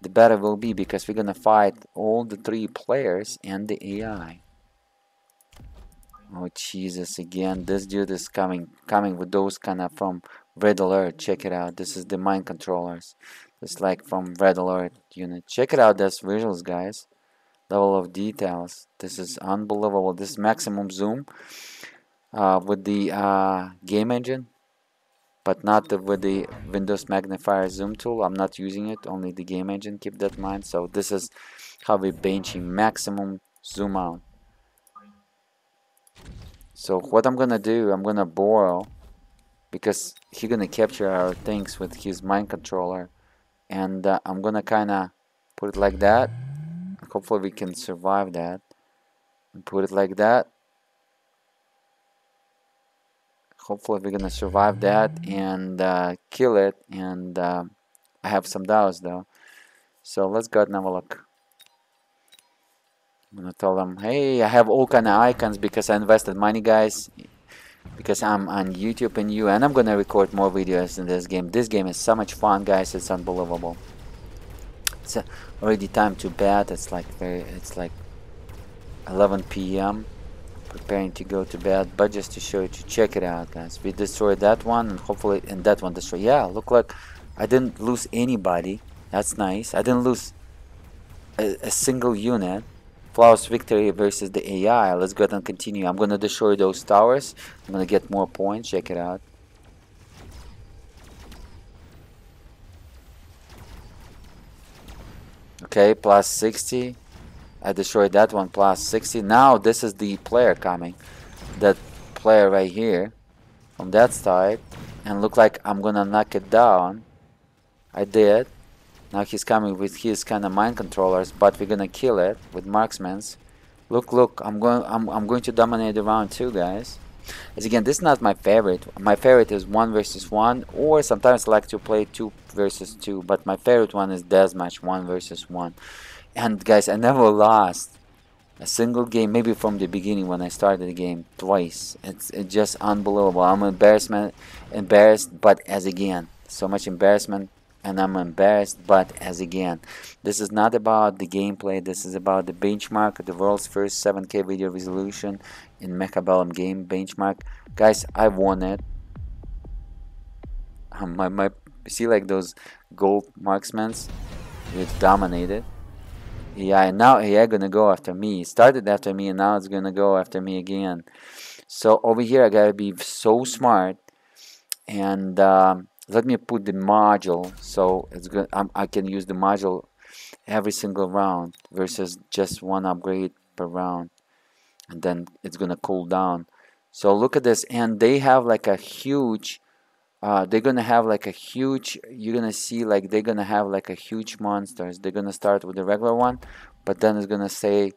the better will be, because we're gonna fight all the three players and the A I. Oh Jesus, again, this dude is coming coming with those kind of from Red Alert. Check it out. This is the mind controllers. It's like from Red Alert unit. Check it out, that's visuals, guys. Level of details. This is unbelievable. This maximum zoom uh, with the uh, game engine, but not the, with the Windows magnifier zoom tool. I'm not using it, only the game engine, keep that in mind. So this is how we're benching maximum zoom out. So what I'm gonna do, I'm gonna borrow, because he's gonna capture our things with his mind controller, and uh, I'm gonna kinda put it like that. Hopefully we can survive that and put it like that. Hopefully we're gonna survive that and uh, kill it, and uh, I have some doubts though. So let's go and have a look. I'm gonna tell them, hey, I have all kind of icons because I invested money, guys, because I'm on YouTube and you, and I'm gonna record more videos in this game. This game is so much fun, guys, it's unbelievable. It's already time to bed. It's like very, it's like eleven P M Preparing to go to bed, but just to show you, to check it out, guys. We destroyed that one, and hopefully, and that one destroyed. Yeah, look like I didn't lose anybody. That's nice. I didn't lose a, a single unit. Flawless victory versus the A I. Let's go ahead and continue. I'm gonna destroy those towers. I'm gonna get more points. Check it out. Okay, plus sixty. I destroyed that one, plus sixty. Now this is the player coming, that player right here from that side, and look like I'm gonna knock it down. I did. Now he's coming with his kind of mind controllers, but we're gonna kill it with marksmans. Look, look, I'm going, I'm, I'm going to dominate the round too, guys. As again, this is not my favorite. My favorite is one versus one, or sometimes I like to play two versus two. But my favorite one is deathmatch, one versus one. And guys, I never lost a single game. Maybe from the beginning when I started the game twice. It's, it's just unbelievable. I'm embarrassment, embarrassed, but as again, so much embarrassment, and I'm embarrassed, but as again, this is not about the gameplay. This is about the benchmark, the world's first seven K video resolution in Mechabellum game benchmark. Guys, I won it. Um, my, my, see like those gold marksmen, it dominated. Yeah, and now A I gonna go after me. It started after me, and now it's gonna go after me again. So over here, I gotta be so smart, and Um, let me put the module, so it's good. I'm, I can use the module every single round versus just one upgrade per round, and then it's gonna cool down. So look at this, and they have like a huge. Uh, they're gonna have like a huge. You're gonna see like they're gonna have like a huge monsters. They're gonna start with the regular one, but then it's gonna say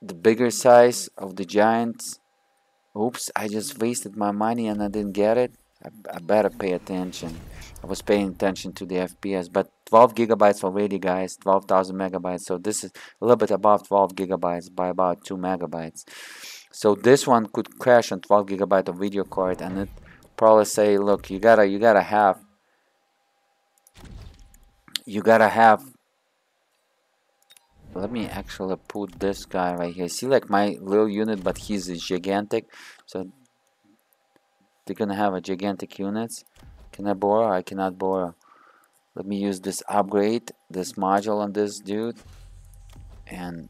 the bigger size of the giants. Oops, I just wasted my money and I didn't get it. I, I better pay attention. I was paying attention to the F P S, but twelve gigabytes already, guys. twelve thousand megabytes. So this is a little bit above twelve gigabytes by about two megabytes. So this one could crash on twelve gigabyte of video card, and it probably say, look, you gotta, you gotta have, you gotta have let me actually put this guy right here. See, like my little unit, but he's gigantic, so they're gonna have a gigantic units. Can I borrow? I cannot borrow. Let me use this upgrade, this module on this dude, and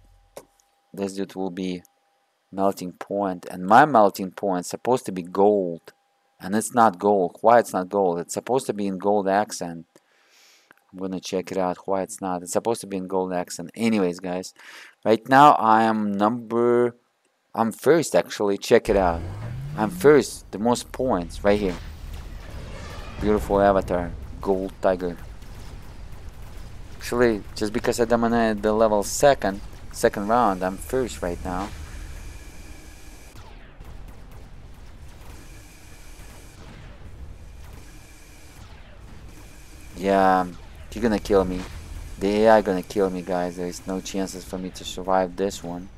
this dude will be melting point, and my melting point is supposed to be gold, and it's not gold. Why it's not gold? It's supposed to be in gold accent. I'm gonna check it out why it's not. It's supposed to be in gold accent. Anyways, guys, right now I am number I'm first actually. Check it out. I'm first, the most points right here. Beautiful avatar, gold tiger. Actually, just because I dominated the level second second round, I'm first right now. Yeah, you're gonna kill me. The A I gonna kill me, guys. There's no chances for me to survive this one.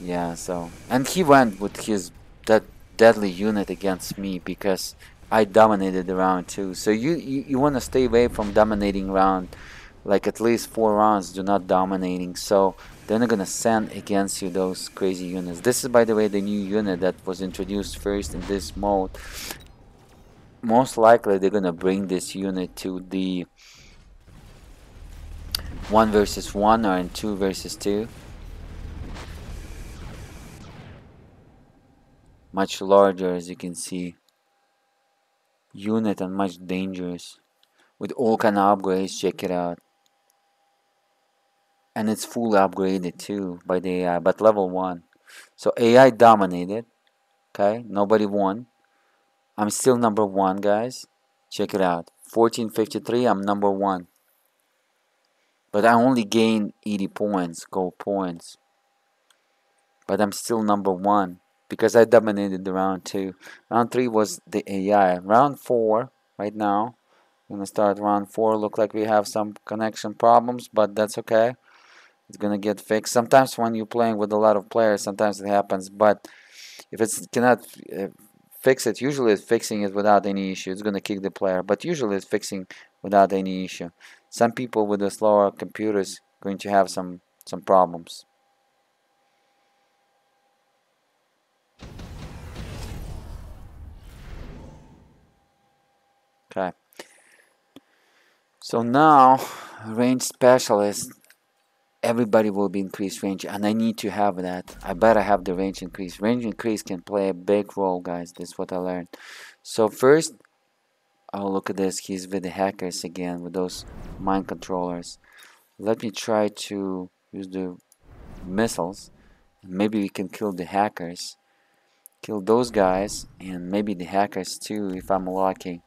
Yeah, so, and he went with his that deadly unit against me because I dominated the round too. So you you, you want to stay away from dominating round, like at least four rounds. Do not dominating. So they're not gonna send against you those crazy units. This is, by the way, the new unit that was introduced first in this mode. Most likely they're gonna bring this unit to the one versus one or in two versus two. Much larger, as you can see, unit, and much dangerous with all kind of upgrades. Check it out. And it's fully upgraded too by the A I, but level one. So A I dominated. Okay, nobody won. I'm still number one, guys. Check it out. fourteen fifty-three, I'm number one. But I only gained eighty points, gold points. But I'm still number one because I dominated the round two. Round three was the A I. Round four, right now, I'm gonna start round four. Look like we have some connection problems, but that's okay. It's gonna get fixed. Sometimes when you're playing with a lot of players, sometimes it happens, but if it cannot uh, fix it, usually it's fixing it without any issue. It's gonna kick the player, but usually it's fixing without any issue. Some people with the slower computers going to have some some problems. Okay, so now range specialist. Everybody will be increased range, and I need to have that. I better have the range increase. Range increase can play a big role, guys. That's what I learned. So first, oh, look at this. He's with the hackers again, with those mind controllers. Let me try to use the missiles. Maybe we can kill the hackers. Kill those guys, and maybe the hackers too, if I'm lucky.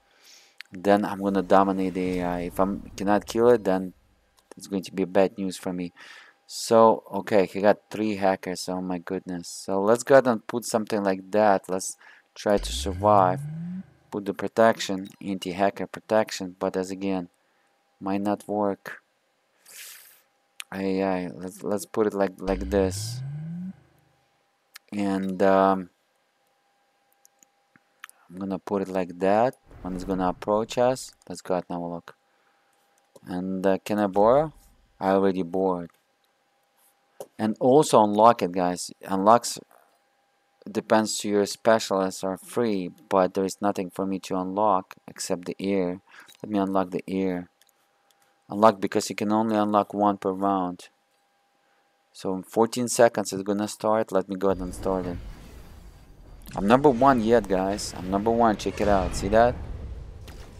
Then I'm gonna dominate the A I. If I cannot kill it, then it's going to be bad news for me. So, okay, he got three hackers. Oh my goodness. So let's go ahead and put something like that. Let's try to survive. Put the protection, anti-hacker protection, but as again, might not work. Aye, aye. Let's let's put it like like this. And um, I'm gonna put it like that. When it's gonna approach us, let's go ahead and have a look. And uh, can I borrow? I already borrowed. And also unlock it, guys. Unlocks depends to your specialists are free, but there is nothing for me to unlock except the ear. Let me unlock the ear. Unlock because you can only unlock one per round. So in fourteen seconds it's gonna start. Let me go ahead and start it. I'm number one yet, guys. I'm number one. Check it out. See that?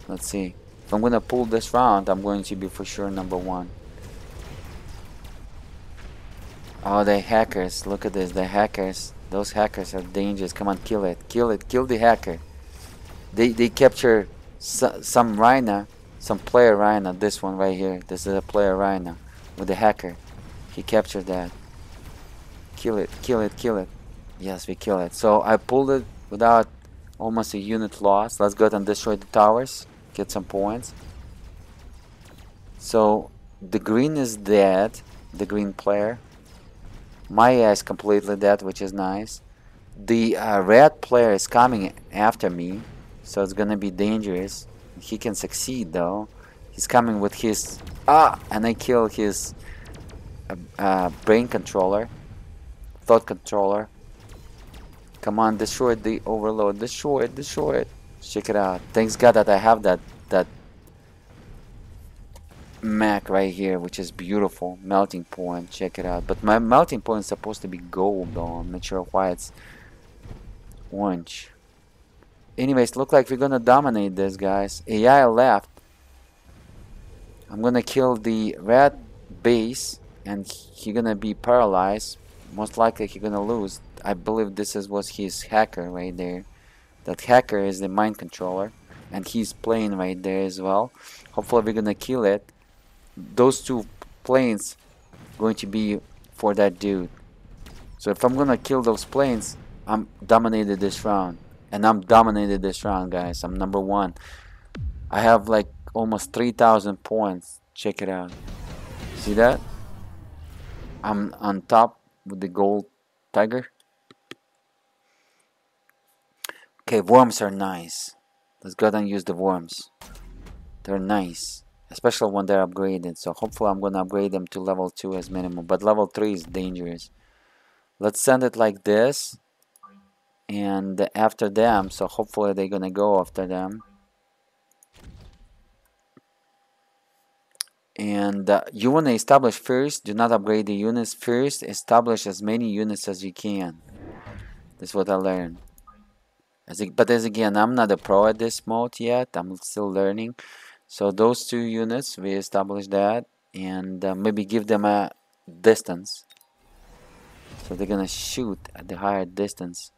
Let's see. If I'm gonna pull this round, I'm going to be for sure number one. Oh, the hackers. Look at this. The hackers. Those hackers are dangerous. Come on, kill it. Kill it. Kill the hacker. They they capture so, some rhino, some player rhino. This one right here. This is a player rhino with the hacker. He captured that. Kill it. Kill it. Kill it. Yes, we kill it. So I pulled it without almost a unit loss. Let's go ahead and destroy the towers. Get some points. So the green is dead, the green player. My A I is completely dead, which is nice. The uh, red player is coming after me, so it's gonna be dangerous. He can succeed though. He's coming with his ah, and I kill his uh, uh, brain controller, thought controller. Come on, destroy the overload, destroy it, destroy it. Check it out. Thanks God that I have that that Mac right here, which is beautiful. Melting point, check it out. But my melting point is supposed to be gold though. I'm not sure why it's orange. Anyways, look like we're gonna dominate this, guys. A I left. I'm gonna kill the red base and he's gonna be paralyzed. Most likely he's gonna lose. I believe this is was his hacker right there. That hacker is the mind controller and he's playing right there as well. Hopefully we're gonna kill it. Those two planes going to be for that dude. So if I'm gonna kill those planes, I'm dominated this round. And I'm dominated this round, guys. I'm number one. I have like almost three thousand points. Check it out. See that? I'm on top with the gold tiger. Okay, worms are nice. Let's go ahead and use the worms. They're nice. Especially when they're upgraded. So hopefully I'm going to upgrade them to level two as minimum. But level three is dangerous. Let's send it like this. And after them, so hopefully they're gonna go after them. And uh, you wanna establish first, do not upgrade the units first, establish as many units as you can. That's what I learned. As it, but as again, I'm not a pro at this mode yet, I'm still learning. So those two units, we establish that, and uh, maybe give them a distance. So they're gonna shoot at the higher distance.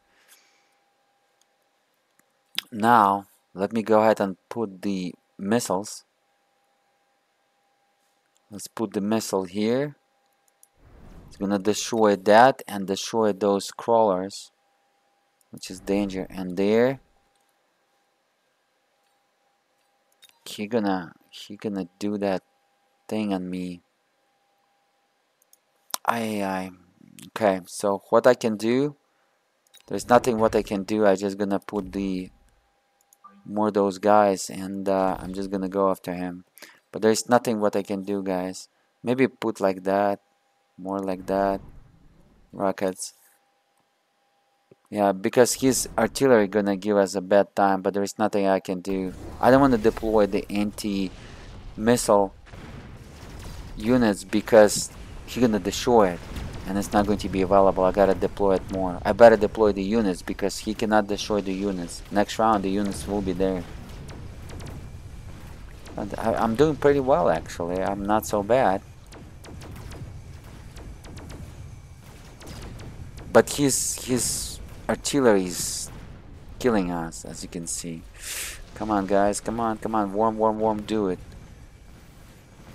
Now, let me go ahead and put the missiles. Let's put the missile here. It's gonna destroy that and destroy those crawlers, which is danger. And there, he gonna he gonna do that thing on me. I I okay. So what I can do? There's nothing what I can do. I just gonna put the more of those guys and uh, I'm just gonna go after him, but there's nothing what I can do, guys. Maybe put like that, more like that, rockets. Yeah, because his artillery gonna give us a bad time, but there's nothing I can do. I don't want to deploy the anti-missile units because he's gonna destroy it and it's not going to be available. I gotta deploy it more. I better deploy the units because he cannot destroy the units. Next round the units will be there. And I, I'm doing pretty well actually. I'm not so bad. But his, his artillery is killing us, as you can see. Come on guys, come on, come on. Warm, warm, warm, do it.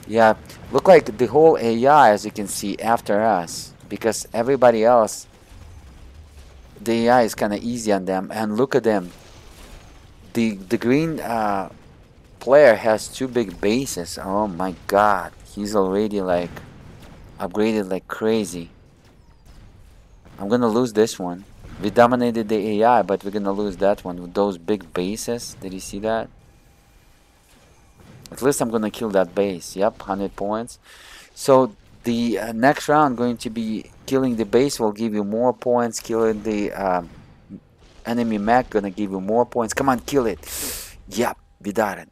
Yeah, look like the whole A I, as you can see, after us. Because everybody else, the A I is kind of easy on them. And look at them. The the green uh, player has two big bases. Oh my god. He's already like upgraded like crazy. I'm going to lose this one. We dominated the A I, but we're going to lose that one with those big bases. Did you see that? At least I'm going to kill that base. Yep, one hundred points. So the uh, next round going to be killing the base will give you more points. Killing the uh, enemy mech going to give you more points. Come on, kill it. Yep, we got it.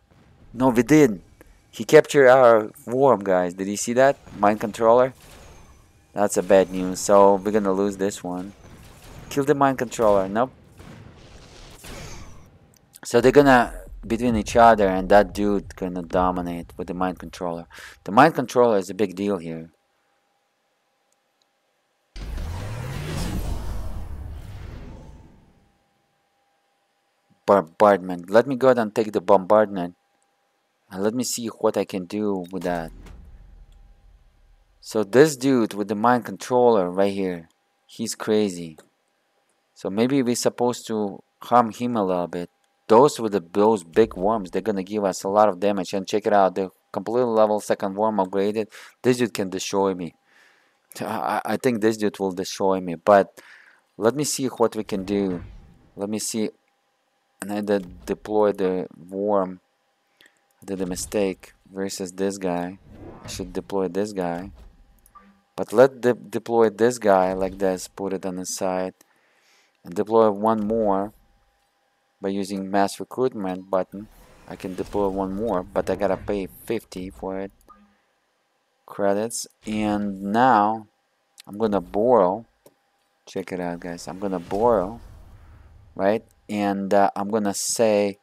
No, we didn't. He captured our worm, guys. Did you see that? Mind controller. That's a bad news. So we're going to lose this one. Kill the mind controller. Nope. So they're going to... between each other, and that dude gonna dominate with the mind controller. The mind controller is a big deal here. Bombardment. Let me go ahead and take the bombardment and let me see what I can do with that. So this dude with the mind controller right here, he's crazy. So maybe we're supposed to harm him a little bit. Those with the, those big worms, they're gonna give us a lot of damage. And check it out, the complete level second worm upgraded. This dude can destroy me. I, I think this dude will destroy me. But let me see what we can do. Let me see. and I did deploy the worm. I did a mistake versus this guy. I should deploy this guy, but let de deploy this guy like this, put it on the side, and deploy one more by using mass recruitment button. I can deploy one more, but I gotta pay fifty for it, credits. And now I'm gonna borrow, check it out guys, I'm gonna borrow, right? And uh, I'm gonna say,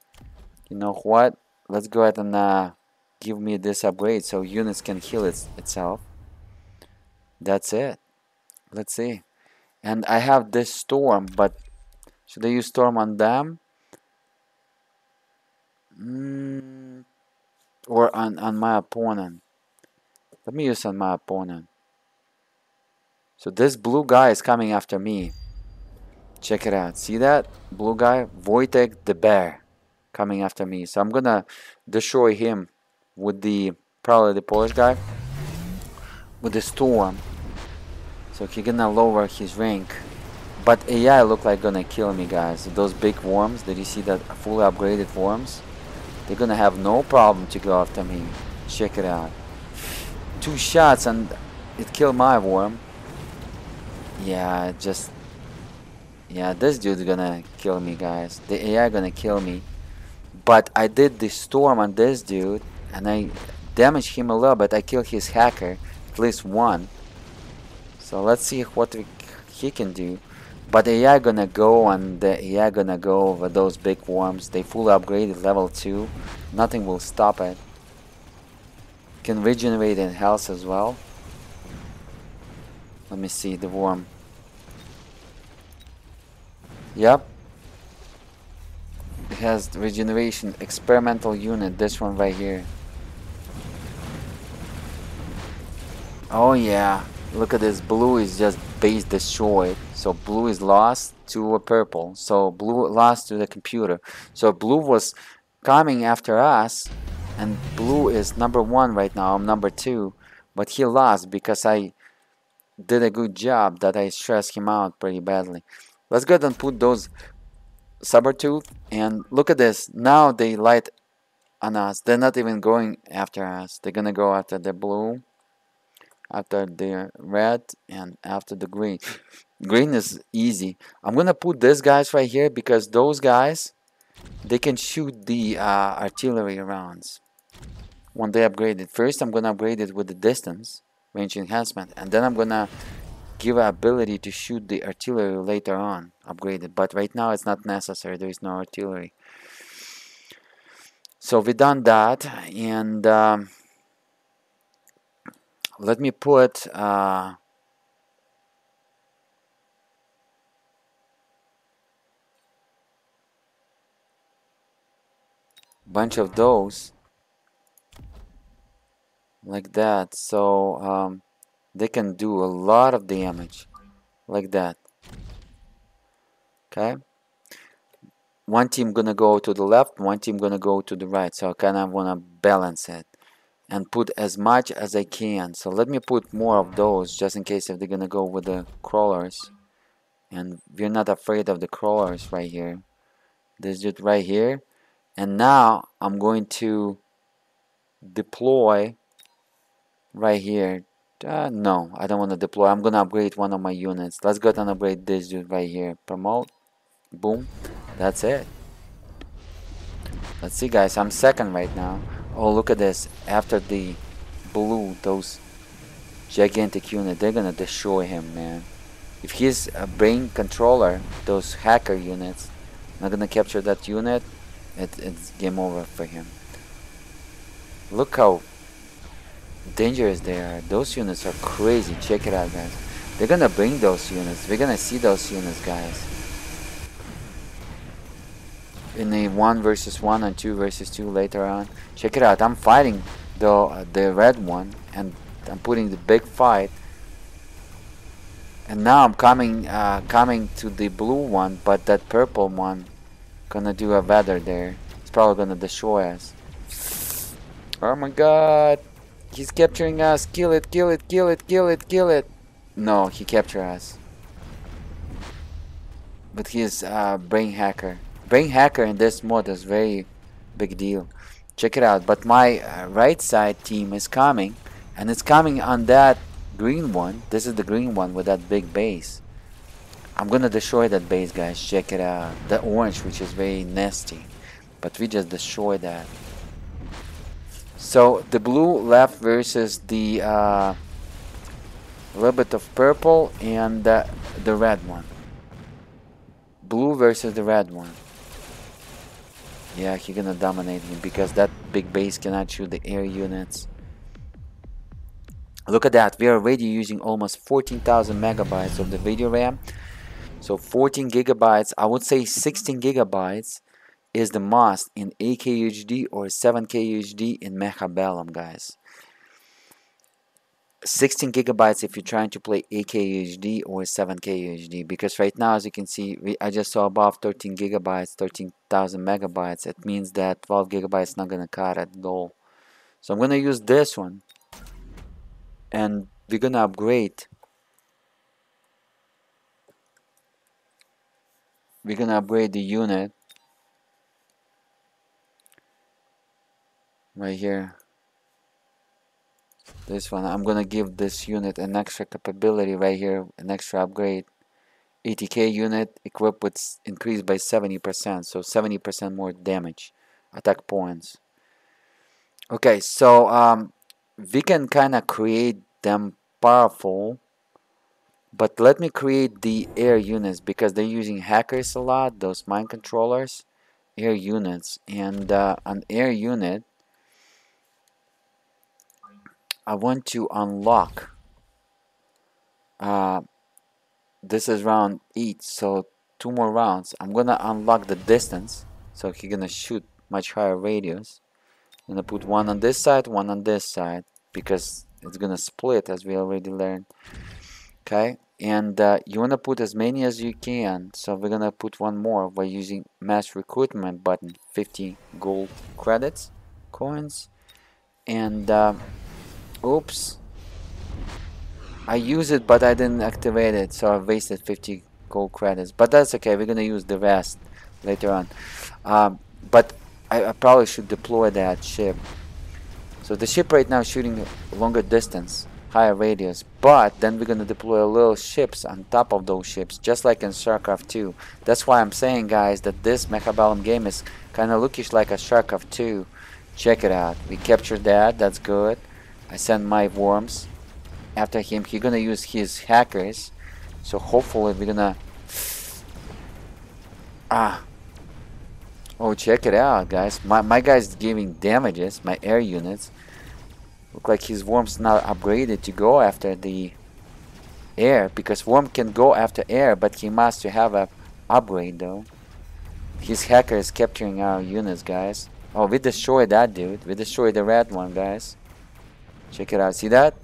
you know what, let's go ahead and uh, give me this upgrade so units can heal it, itself. That's it. Let's see. And I have this storm, but should I use storm on them? Mm, or on, on my opponent? Let me use on my opponent. So this blue guy is coming after me. Check it out. See that? Blue guy? Wojtek the bear coming after me. So I'm gonna destroy him with the, probably the Polish guy, with the storm. So he's gonna lower his rank. But A I look like gonna kill me guys. Those big worms, did you see that? Fully upgraded worms, they're gonna have no problem to go after me. Check it out. Two shots and it killed my worm. Yeah, just, yeah, this dude's gonna kill me guys. The A I gonna kill me. But I did the storm on this dude and I damaged him a little bit. I killed his hacker, at least one. So let's see what we, he can do. But A I gonna go, and the A I gonna go over those big worms. They fully upgraded level two. Nothing will stop it. Can regenerate in health as well. Let me see the worm. Yep. It has regeneration. Experimental unit. This one right here. Oh yeah. Look at this. Blue is just base destroyed. So blue is lost to a purple. So blue lost to the computer. So blue was coming after us. And blue is number one right now. I'm number two. But he lost because I did a good job that I stressed him out pretty badly. Let's go ahead and put those sabertooth. And look at this. Now they light on us. They're not even going after us. They're going to go after the blue, after the red, and after the green. Green is easy. I'm gonna put these guys right here because those guys, they can shoot the uh, artillery rounds when they upgrade it. First I'm gonna upgrade it with the distance range enhancement, and then I'm gonna give an ability to shoot the artillery later on upgraded, but right now it's not necessary. There is no artillery. So we done that. And um, let me put uh, bunch of those like that, so um, they can do a lot of damage like that. Okay, one team gonna go to the left, one team gonna go to the right, so I kinda wanna balance it and put as much as I can. So let me put more of those just in case if they're gonna go with the crawlers, and we're not afraid of the crawlers right here. This dude right here. And now I'm going to deploy right here. Uh, no, I don't want to deploy. I'm gonna upgrade one of my units. Let's go ahead and upgrade this dude right here. Promote, boom, that's it. Let's see guys, I'm second right now. Oh, look at this. After the blue, those gigantic unit, they're gonna destroy him, man. If he's a brain controller, those hacker units, not gonna capture that unit, it, it's game over for him. Look how dangerous they are. Those units are crazy. Check it out, guys. They're gonna bring those units. We're gonna see those units, guys. In a one versus one and two versus two later on. Check it out. I'm fighting the uh, the red one, and I'm putting the big fight. And now I'm coming uh, coming to the blue one, but that purple one gonna do a weather there. It's probably gonna destroy us. Oh my God! He's capturing us. Kill it! Kill it! Kill it! Kill it! Kill it! No, he captured us. But he's a uh, brain hacker. brain hacker in this mod is very big deal. Check it out. But my uh, right side team is coming, and it's coming on that green one. This is the green one with that big base. I'm gonna destroy that base, guys. Check it out. The orange, which is very nasty, but we just destroy that. So the blue left versus the uh, little bit of purple and uh, the red one. Blue versus the red one. Yeah, he's gonna dominate him because that big base cannot shoot the air units. Look at that, we are already using almost fourteen thousand megabytes of the video RAM. So fourteen gigabytes, I would say sixteen gigabytes is the must in eight K U H D or seven K U H D in Mechabellum, guys. sixteen gigabytes if you're trying to play eight K U H D or seven K U H D, because right now, as you can see, we, I just saw above thirteen gigabytes, thirteen thousand megabytes. It means that twelve gigabytes not gonna cut at all. So I'm gonna use this one, and we're gonna upgrade. We're gonna upgrade the unit right here. This one, I'm gonna give this unit an extra capability right here, an extra upgrade. eighty K unit equipped with increased by seventy percent, so seventy percent more damage, attack points. Okay, so um, we can kind of create them powerful, but let me create the air units because they're using hackers a lot, those mind controllers, air units, and uh, an air unit. I want to unlock, uh, this is round eight, so two more rounds. I'm gonna unlock the distance, so he's gonna shoot much higher radius. I'm gonna put one on this side, one on this side, because it's gonna split, as we already learned. Okay, and uh, you wanna put as many as you can, so we're gonna put one more by using mass recruitment button, fifty gold credits, coins, and uh, oops, I use it but I didn't activate it, so I wasted fifty gold credits, but that's okay, we're gonna use the rest later on. Um, but I, I probably should deploy that ship. So the ship right now is shooting longer distance, higher radius, but then we're gonna deploy little ships on top of those ships, just like in StarCraft two. That's why I'm saying, guys, that this Mechabellum game is kinda lookish like a StarCraft two. Check it out, we captured that, that's good. I send my worms after him. He's gonna use his hackers, so hopefully we're gonna ah oh check it out, guys. My my guy's giving damages. My air units look like his worms not upgraded to go after the air, because worm can go after air, but he must to have a upgrade though. His hacker is capturing our units, guys. Oh, we destroyed that dude. We destroyed the red one, guys. Check it out, see that?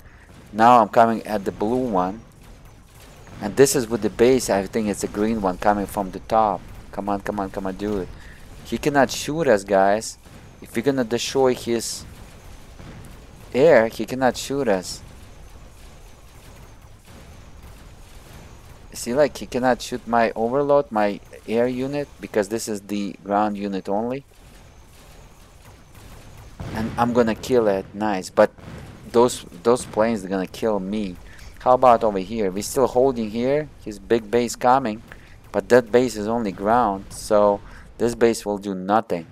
Now I'm coming at the blue one, and this is with the base. I think it's a green one coming from the top. Come on, come on, come on, dude. He cannot shoot us, guys. If we're gonna destroy his air, he cannot shoot us. See, like, he cannot shoot my overload, my air unit, because this is the ground unit only. And I'm gonna kill it, nice, but those those planes are gonna kill me. How about over here? We're still holding here. His big base coming, but that base is only ground, so this base will do nothing.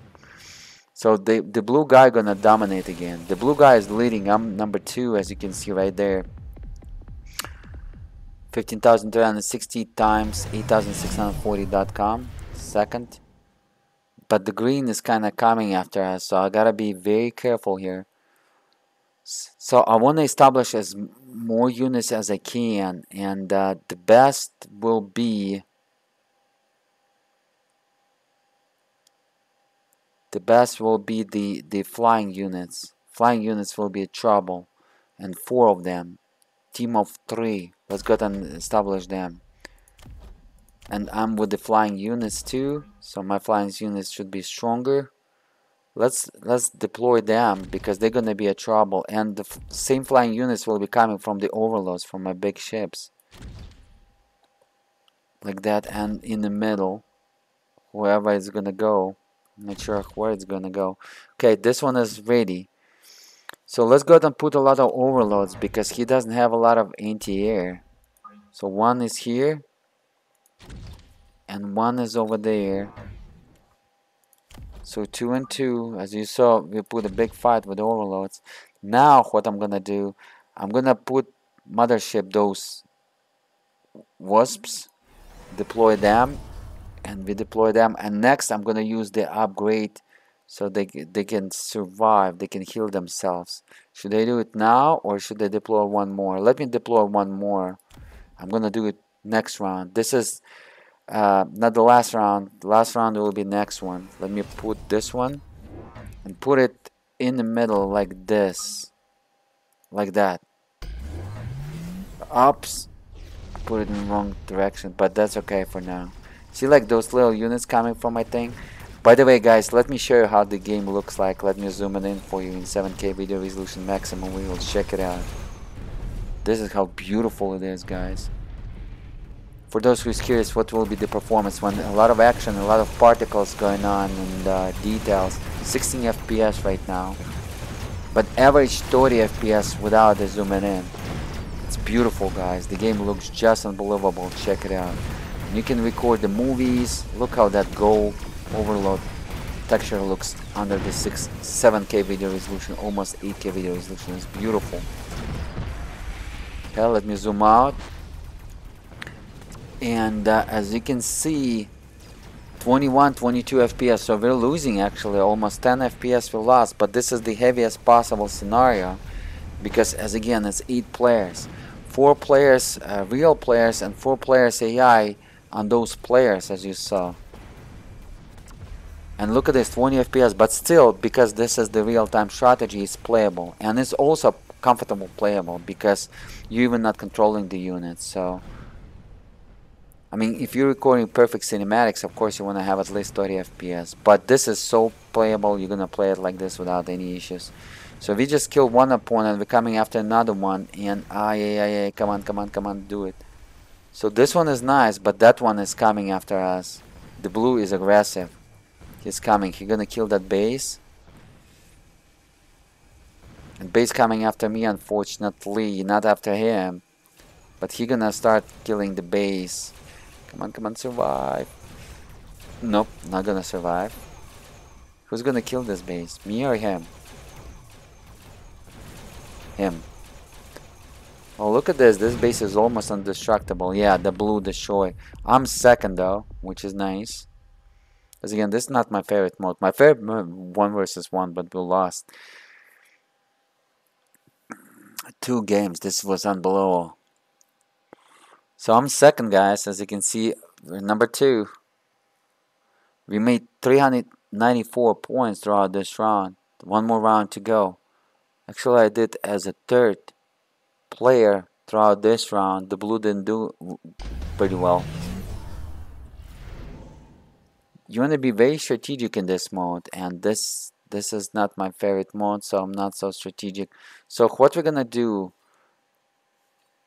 So the the blue guy gonna dominate again. The blue guy is leading. I'm number two, as you can see right there. fifteen thousand three hundred sixty times eight thousand six hundred forty dot com, second. But the green is kind of coming after us, so I gotta be very careful here. So I want to establish as more units as I can, and uh, the best will be the best will be the the flying units. Flying units will be a trouble, and four of them, team of three. Let's go and establish them. And I'm with the flying units too, so my flying units should be stronger. Let's let's deploy them because they're gonna be a trouble. And the f same flying units will be coming from the overloads from my big ships, like that. And in the middle, wherever it's gonna go. I'm not sure where it's gonna go. Okay, this one is ready. So let's go ahead and put a lot of overloads because he doesn't have a lot of anti-air. So one is here and one is over there. So two and two, as you saw, we put a big fight with overloads. Now what I'm gonna do, I'm gonna put mothership those wasps, deploy them, and we deploy them. And next I'm gonna use the upgrade so they they can survive, they can heal themselves. Should I do it now or should I deploy one more? Let me deploy one more. I'm gonna do it next round. This is uh, not the last round. The last round will be next one. Let me put this one and put it in the middle like this, like that. Oops, put it in the wrong direction, but that's okay for now. See like those little units coming from my thing? By the way, guys, let me show you how the game looks like. Let me zoom it in for you in seven K video resolution maximum. We will check it out. This is how beautiful it is, guys. For those who is curious what will be the performance when a lot of action, a lot of particles going on and uh, details. sixteen F P S right now, but average thirty F P S without the zooming in. It's beautiful, guys. The game looks just unbelievable. Check it out. And you can record the movies. Look how that gold overload texture looks under the six seven K video resolution, almost eight K video resolution. It's beautiful. Okay, let me zoom out, and uh, as you can see, twenty-one twenty-two F P S, so we're losing actually almost ten F P S we lost, but this is the heaviest possible scenario because, as again, it's eight players, four players uh, real players and four players A I on those players, as you saw. And look at this, twenty F P S, but still, because this is the real-time strategy, it's playable. And it's also comfortable playable, because you're even not controlling the units. So, I mean, if you're recording perfect cinematics, of course you want to have at least thirty F P S. But this is so playable, you're going to play it like this without any issues. So we just killed one opponent, we're coming after another one, and aye, aye, aye, come on, come on, come on, do it. So this one is nice, but that one is coming after us. The blue is aggressive. He's coming. He's gonna kill that base. And base coming after me, unfortunately. Not after him. But he's gonna start killing the base. Come on, come on, survive. Nope, not gonna survive. Who's gonna kill this base? Me or him? Him. Oh, look at this. This base is almost indestructible. Yeah, the blue destroy. I'm second, though, which is nice. Because again, this is not my favorite mode. My favorite mode, one versus one, but we lost two games. This was unbelievable. So I'm second, guys. As you can see, we're number two. We made three hundred ninety-four points throughout this round. One more round to go. Actually, I did as a third player throughout this round. The blue didn't do pretty well. You want to be very strategic in this mode, and this this is not my favorite mode, so I'm not so strategic. So what we're gonna do,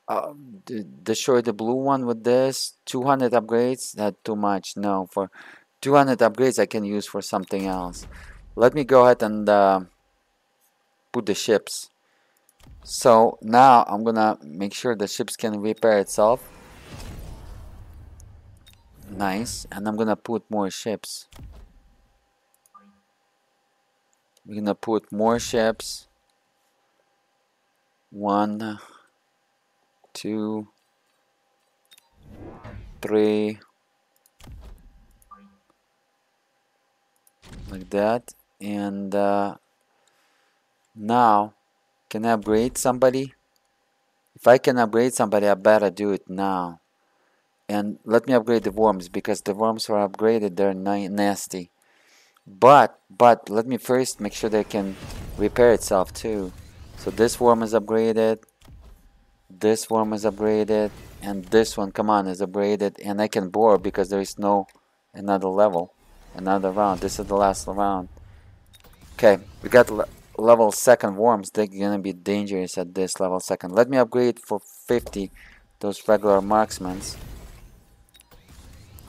uh, destroy the blue one with this. Two hundred upgrades, not too much. No, for two hundred upgrades I can use for something else. Let me go ahead and uh, put the ships. So now I'm gonna make sure the ships can repair itself. Nice, and I'm gonna put more ships. We're gonna put more ships. One, two, three, like that. And uh, now, can I upgrade somebody? If I can upgrade somebody, I better do it now. And let me upgrade the worms, because the worms were upgraded, they're na nasty. But, but, let me first make sure they can repair itself too. So this worm is upgraded, this worm is upgraded, and this one, come on, is upgraded. And I can bore because there is no another level, another round. This is the last round. Okay, we got le level second worms. They're gonna be dangerous at this level second. Let me upgrade for fifty those regular marksmen.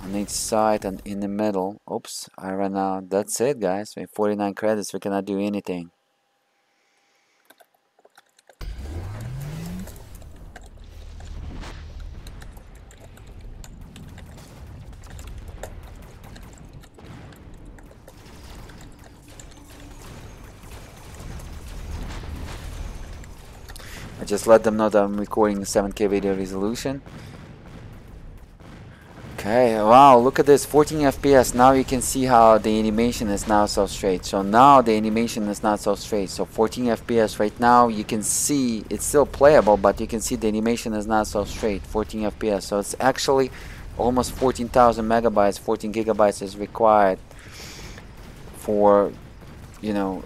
on each side and in the middle. Oops, I ran out. That's it, guys. We have forty-nine credits. We cannot do anything. I just let them know that I'm recording the seven K video resolution. Okay, wow, look at this, fourteen F P S. Now you can see how the animation is now so straight. So now the animation is not so straight. So fourteen F P S right now, you can see it's still playable, but you can see the animation is not so straight. fourteen F P S. So it's actually almost fourteen thousand megabytes, fourteen gigabytes is required for, you know,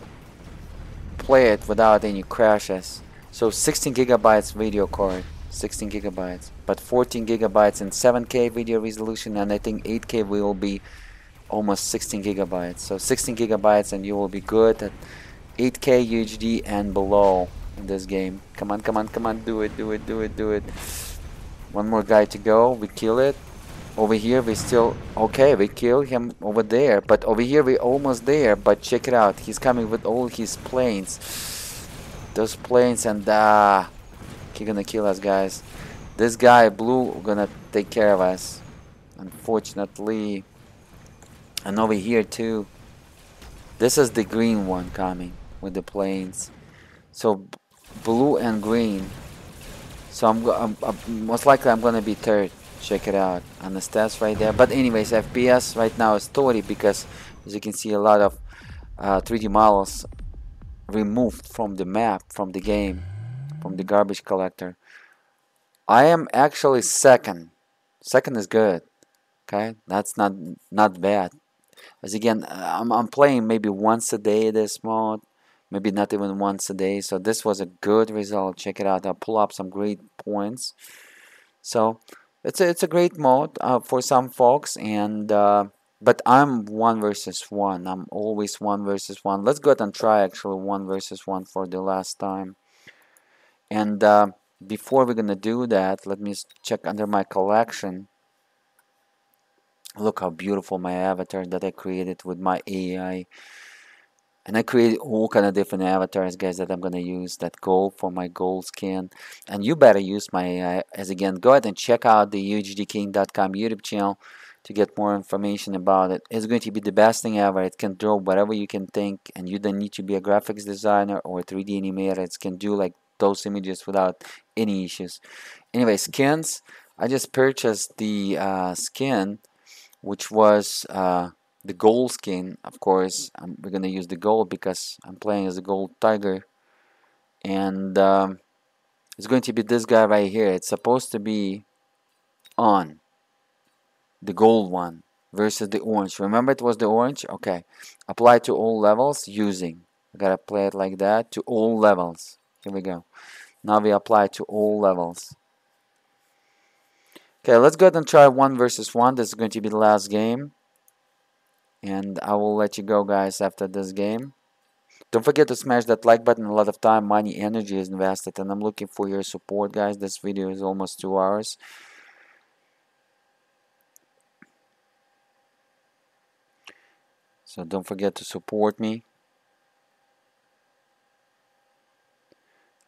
play it without any crashes. So sixteen gigabytes video card. sixteen gigabytes, but fourteen gigabytes and seven K video resolution, and I think eight K will be almost sixteen gigabytes. So sixteen gigabytes and you will be good at eight K U H D and below in this game. Come on, come on, come on, do it, do it, do it, do it. One more guy to go. We kill it over here. We still okay, we kill him over there, but over here we almost there. But check it out, he's coming with all his planes, those planes, and ah, uh, he's gonna kill us, guys. This guy blue gonna take care of us, unfortunately. And over here too, this is the green one coming with the planes. So blue and green. So I'm, I'm, I'm most likely I'm gonna be third. Check it out on the stats right there. But anyways, F P S right now is thirty because, as you can see, a lot of uh, three D models removed from the map, from the game, from the garbage collector. I am actually second. Second is good. Okay, that's not not bad. As again, I'm, I'm playing maybe once a day this mode, maybe not even once a day. So this was a good result. Check it out. I pull up some great points. So it's a, it's a great mode uh, for some folks, and uh, but I'm one versus one. I'm always one versus one. Let's go ahead and try actually one versus one for the last time. And uh, before we're gonna do that, let me check under my collection. Look how beautiful my avatar that I created with my A I. And I create all kind of different avatars, guys, that I'm gonna use that gold for my gold skin. And you better use my A I. As again, go ahead and check out the U H D king dot com YouTube channel to get more information about it. It's going to be the best thing ever. It can draw whatever you can think, and you don't need to be a graphics designer or a three D animator. It can do like those images without any issues. Anyway, skins, I just purchased the uh, skin, which was uh, the gold skin. Of course, I'm, we're gonna use the gold because I'm playing as a gold tiger, and um, it's going to be this guy right here. It's supposed to be on the gold one versus the orange. Remember, it was the orange. Okay, apply to all levels using. I gotta play it like that, to all levels. Here we go. Now we apply to all levels. Okay, let's go ahead and try one versus one. This is going to be the last game, and I will let you go, guys, after this game. Don't forget to smash that like button. A lot of time, money, energy is invested, and I'm looking for your support, guys. This video is almost two hours. So don't forget to support me.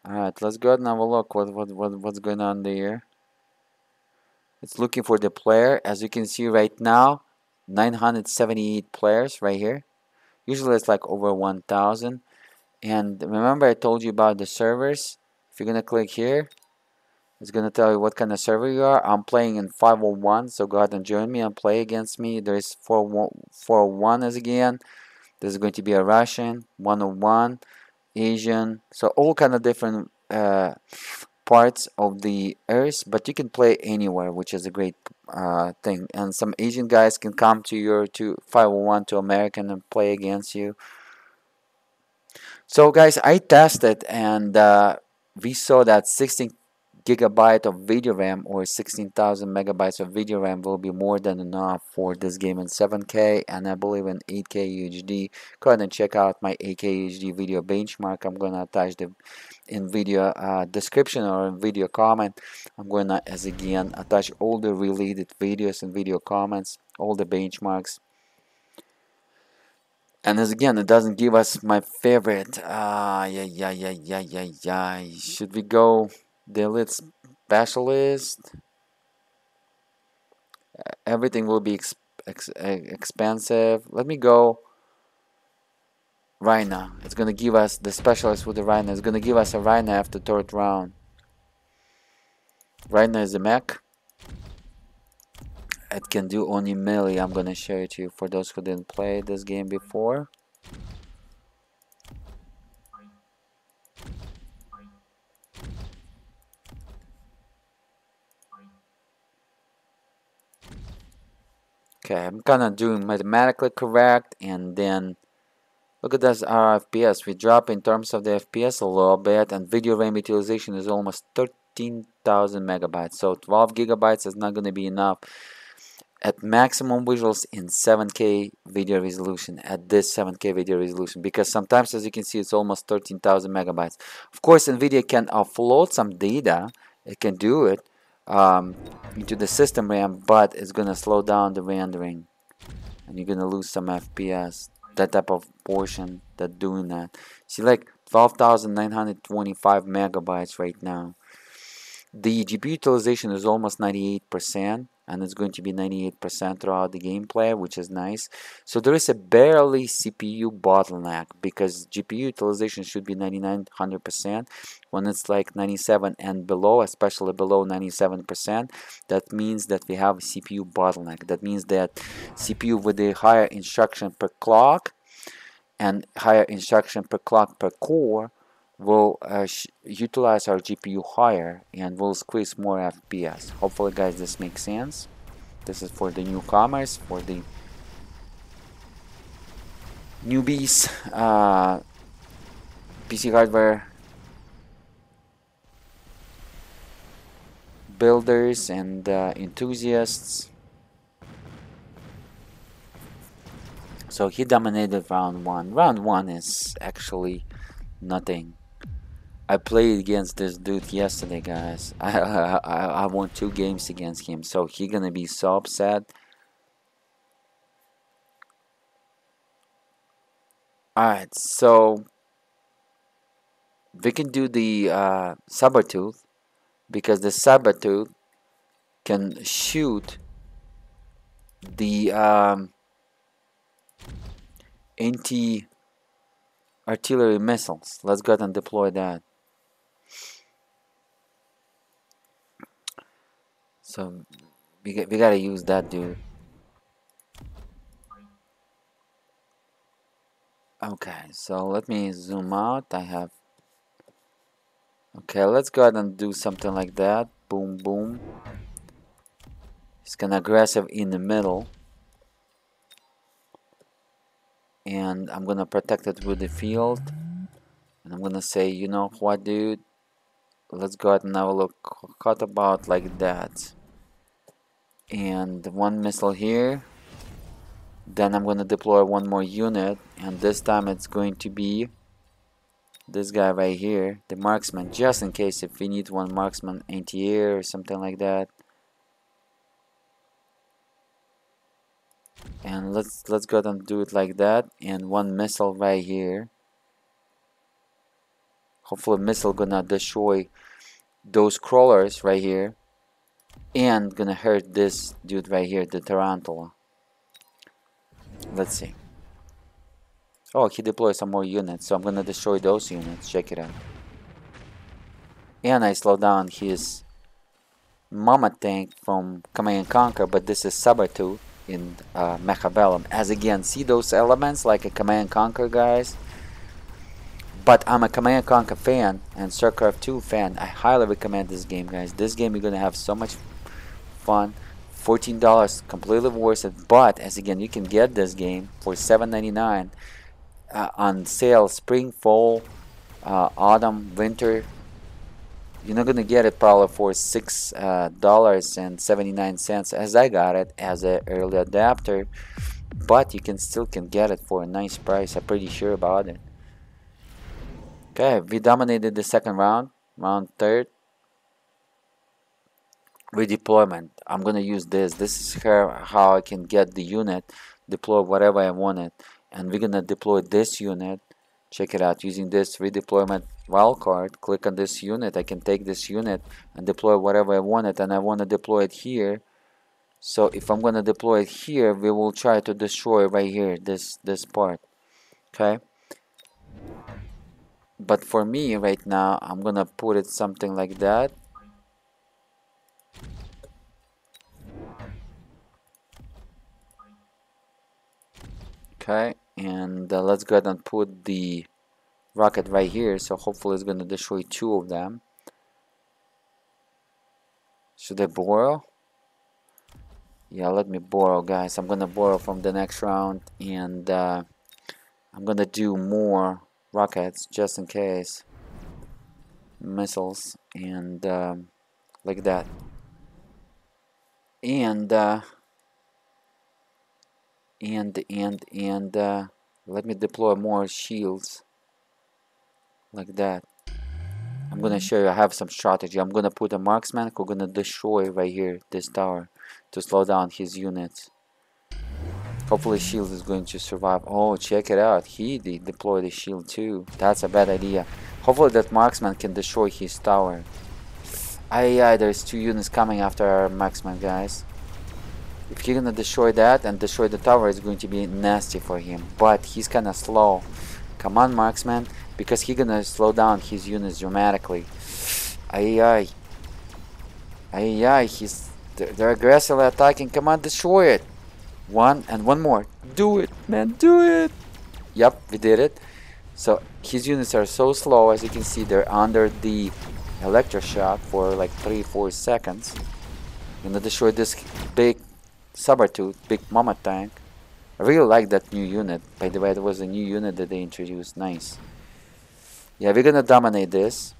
Alright, let's go ahead and have a look what, what, what, what's going on there. It's looking for the player. As you can see right now, nine hundred seventy-eight players right here. Usually it's like over one thousand. And remember I told you about the servers. If you're going to click here, it's going to tell you what kind of server you are. I'm playing in five oh one, so go ahead and join me and play against me. There is four oh one as again. There's going to be a Russian, one oh one. Asian, so all kind of different uh, parts of the earth, but you can play anywhere, which is a great uh, thing. And some Asian guys can come to your to five oh one to American and play against you. So guys, I tested, and uh, we saw that 16 gigabyte of video RAM or sixteen thousand megabytes of video RAM will be more than enough for this game in seven K, and I believe in eight K U H D. Go ahead and check out my eight K U H D video benchmark. I'm gonna attach the NVIDIA uh, description or NVIDIA comment. I'm gonna, as again, attach all the related videos and video comments, all the benchmarks. And as again, it doesn't give us my favorite. Ah, yeah, yeah, yeah, yeah, yeah, yeah. Should we go delete specialist? Everything will be ex ex expensive. Let me go Rhino. It's gonna give us the specialist with the Rhino. It's gonna give us a Rhino after third round. Rhino is a mech. It can do only melee. I'm gonna show it to you for those who didn't play this game before. Okay, I'm gonna do mathematically correct, and then look at this R F P S. We drop in terms of the F P S a little bit, and video RAM utilization is almost thirteen thousand megabytes. So twelve gigabytes is not gonna be enough. At maximum visuals in seven K video resolution, at this seven K video resolution, because sometimes, as you can see, it's almost thirteen thousand megabytes. Of course, NVIDIA can offload some data, it can do it um, into the system RAM, but it's gonna slow down the rendering and you're gonna lose some F P S, that type of portion that doing that. See, like twelve thousand nine hundred twenty-five megabytes right now. The G P U utilization is almost ninety-eight percent, and it's going to be ninety-eight percent throughout the gameplay, which is nice. So there is a barely C P U bottleneck, because G P U utilization should be ninety-nine, one hundred percent. When it's like ninety-seven and below, especially below ninety-seven percent, that means that we have a C P U bottleneck. That means that C P U with a higher instruction per clock and higher instruction per clock per core will uh, sh utilize our G P U higher and will squeeze more F P S. Hopefully, guys, this makes sense. This is for the newcomers, for the newbies, uh, P C hardware builders and uh, enthusiasts. So he dominated round one. Round one is actually nothing. I played against this dude yesterday, guys. I, I, I, I won two games against him, so he's gonna be so upset. Alright, so we can do the uh, Sabertooth, because the Sabertooth can shoot the um, anti-artillery missiles. Let's go ahead and deploy that. So we, we gotta use that dude. Okay, so let me zoom out. I have... Okay, let's go ahead and do something like that. Boom, boom. He's kinda aggressive in the middle. And I'm gonna protect it with the field, and I'm gonna say, you know what, dude, let's go ahead and have a look. Cut about like that, and one missile here. Then I'm gonna deploy one more unit, and this time it's going to be this guy right here, the marksman, just in case if we need one marksman anti-air or something like that. And let's let's go ahead and do it like that, and one missile right here. Hopefully missile gonna destroy those crawlers right here, and gonna hurt this dude right here, the tarantula. Let's see. Oh, he deployed some more units, so I'm gonna destroy those units. Check it out. And I slow down his mama tank from Command Conquer, but this is Sabertooth in uh, Mechabellum. As again, see those elements like a Command Conquer, guys. But I'm a Command Conquer fan and StarCraft two fan. I highly recommend this game, guys. This game you're gonna have so much fun. fourteen dollars, completely worth it. But as again, you can get this game for seven ninety-nine uh, on sale spring, fall, uh, autumn, winter. You're not gonna get it probably for six dollars and seventy-nine cents, as I got it as an early adapter, but you can still can get it for a nice price. I'm pretty sure about it. Okay, we dominated the second round, round third. Redeployment. I'm gonna use this. This is how I can get the unit, deploy whatever I wanted, and we're gonna deploy this unit. Check it out. Using this redeployment wildcard, click on this unit. I can take this unit and deploy whatever I wanted, and I want to deploy it here. So if I'm gonna deploy it here, we will try to destroy right here, this this part. Okay. But for me right now, I'm gonna put it something like that. Okay, and uh, let's go ahead and put the rocket right here. So hopefully it's going to destroy two of them. Should I borrow? Yeah, let me borrow, guys. I'm going to borrow from the next round, and uh, I'm going to do more rockets just in case. Missiles and um, like that. And... Uh, and and and uh, let me deploy more shields like that. I'm gonna show you I have some strategy. I'm gonna put a marksman who's gonna destroy right here this tower to slow down his units. Hopefully shield is going to survive. Oh, check it out, he de deployed a shield too. That's a bad idea. Hopefully that marksman can destroy his tower. Aye, aye, there's two units coming after our marksman, guys. If you're gonna destroy that and destroy the tower, it's going to be nasty for him, but he's kinda slow. Come on, marksman, because he's gonna slow down his units dramatically. Aye, aye. Aye, aye, he's... They're, they're aggressively attacking. Come on, destroy it. One, and one more. Do it, man, do it. Yep, we did it. So, his units are so slow, as you can see, they're under the electroshock for like three four seconds. I'm gonna destroy this big... Sabertooth, Big Mama Tank. I really like that new unit. By the way, it was a new unit that they introduced. Nice. Yeah, we're gonna dominate this.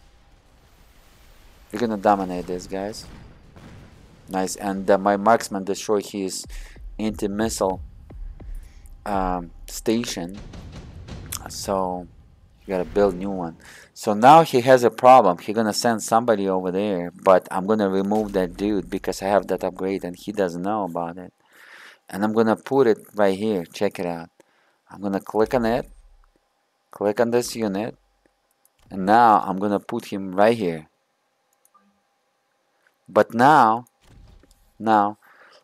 We're gonna dominate this, guys. Nice. And uh, my marksman destroyed his anti-missile um, station. So, we gotta build a new one. So now he has a problem. He's gonna send somebody over there, but I'm gonna remove that dude because I have that upgrade and he doesn't know about it. And I'm gonna put it right here. Check it out. I'm gonna click on it, click on this unit, and now I'm gonna put him right here. But now, now,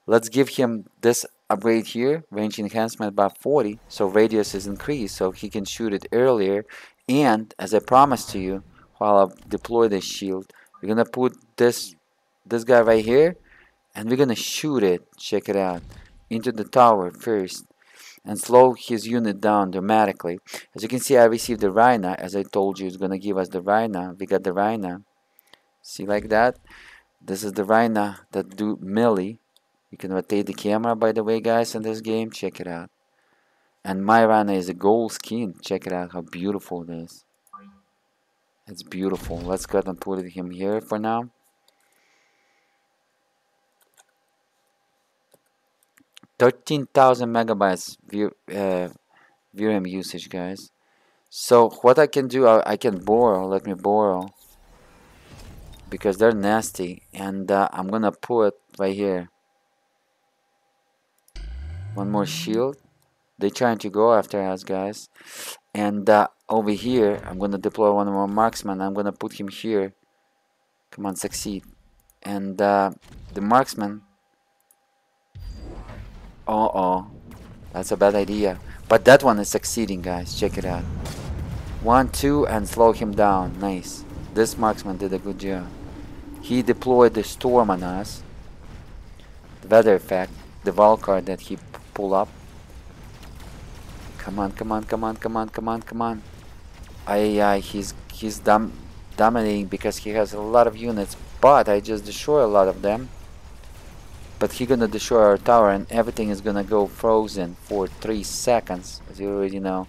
let's give him this upgrade here, range enhancement by forty, so radius is increased, so he can shoot it earlier. And as I promised to you, while I deploy this shield, we're gonna put this this guy right here, and we're gonna shoot it. Check it out, into the tower first, and slow his unit down dramatically. As you can see, I received the Rhino, as I told you, it's gonna give us the Rhino. We got the Rhino. See, like that. This is the Rhino that do melee. You can rotate the camera, by the way, guys, in this game. Check it out. And my Rhino is a gold skin. Check it out how beautiful it is. It's beautiful. Let's go ahead and put him here for now. thirteen thousand megabytes view, uh, V RAM usage, guys. So what I can do, I, I can borrow. Let me borrow. Because they're nasty. And uh, I'm going to put right here. One more shield. They're trying to go after us, guys. And uh, over here, I'm going to deploy one more marksman. I'm going to put him here. Come on, succeed. And uh, the marksman... Uh-oh. That's a bad idea. But that one is succeeding, guys. Check it out. One, two, and slow him down. Nice. This marksman did a good job. He deployed the storm on us. The weather effect. The Valkyrie that he pulled up. Come on, come on, come on, come on, come on, come on. Aye, aye, he's, he's dom dominating because he has a lot of units. But I just destroy a lot of them. But he's gonna destroy our tower and everything is gonna go frozen for three seconds, as you already know.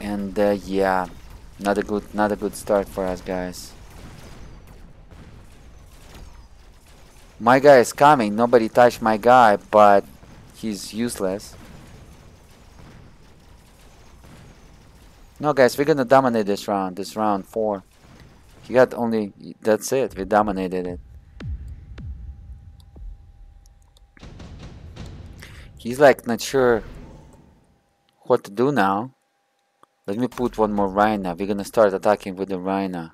And uh, yeah, not a good, not a good start for us, guys. My guy is coming. Nobody touched my guy, but he's useless. No, guys, we're gonna dominate this round. This round four. He got only... That's it. We dominated it. He's like not sure what to do now. Let me put one more Rhino. We're gonna start attacking with the Rhino.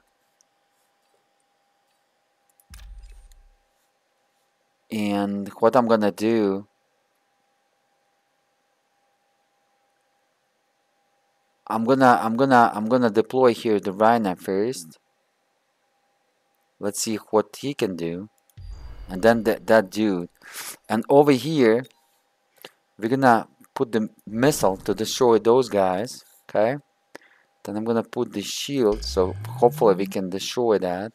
And what I'm gonna do... I'm gonna I'm gonna I'm gonna deploy here the Rhino first. Let's see what he can do. And then th that dude. And over here we're gonna put the missile to destroy those guys. Okay. Then I'm gonna put the shield, so hopefully we can destroy that.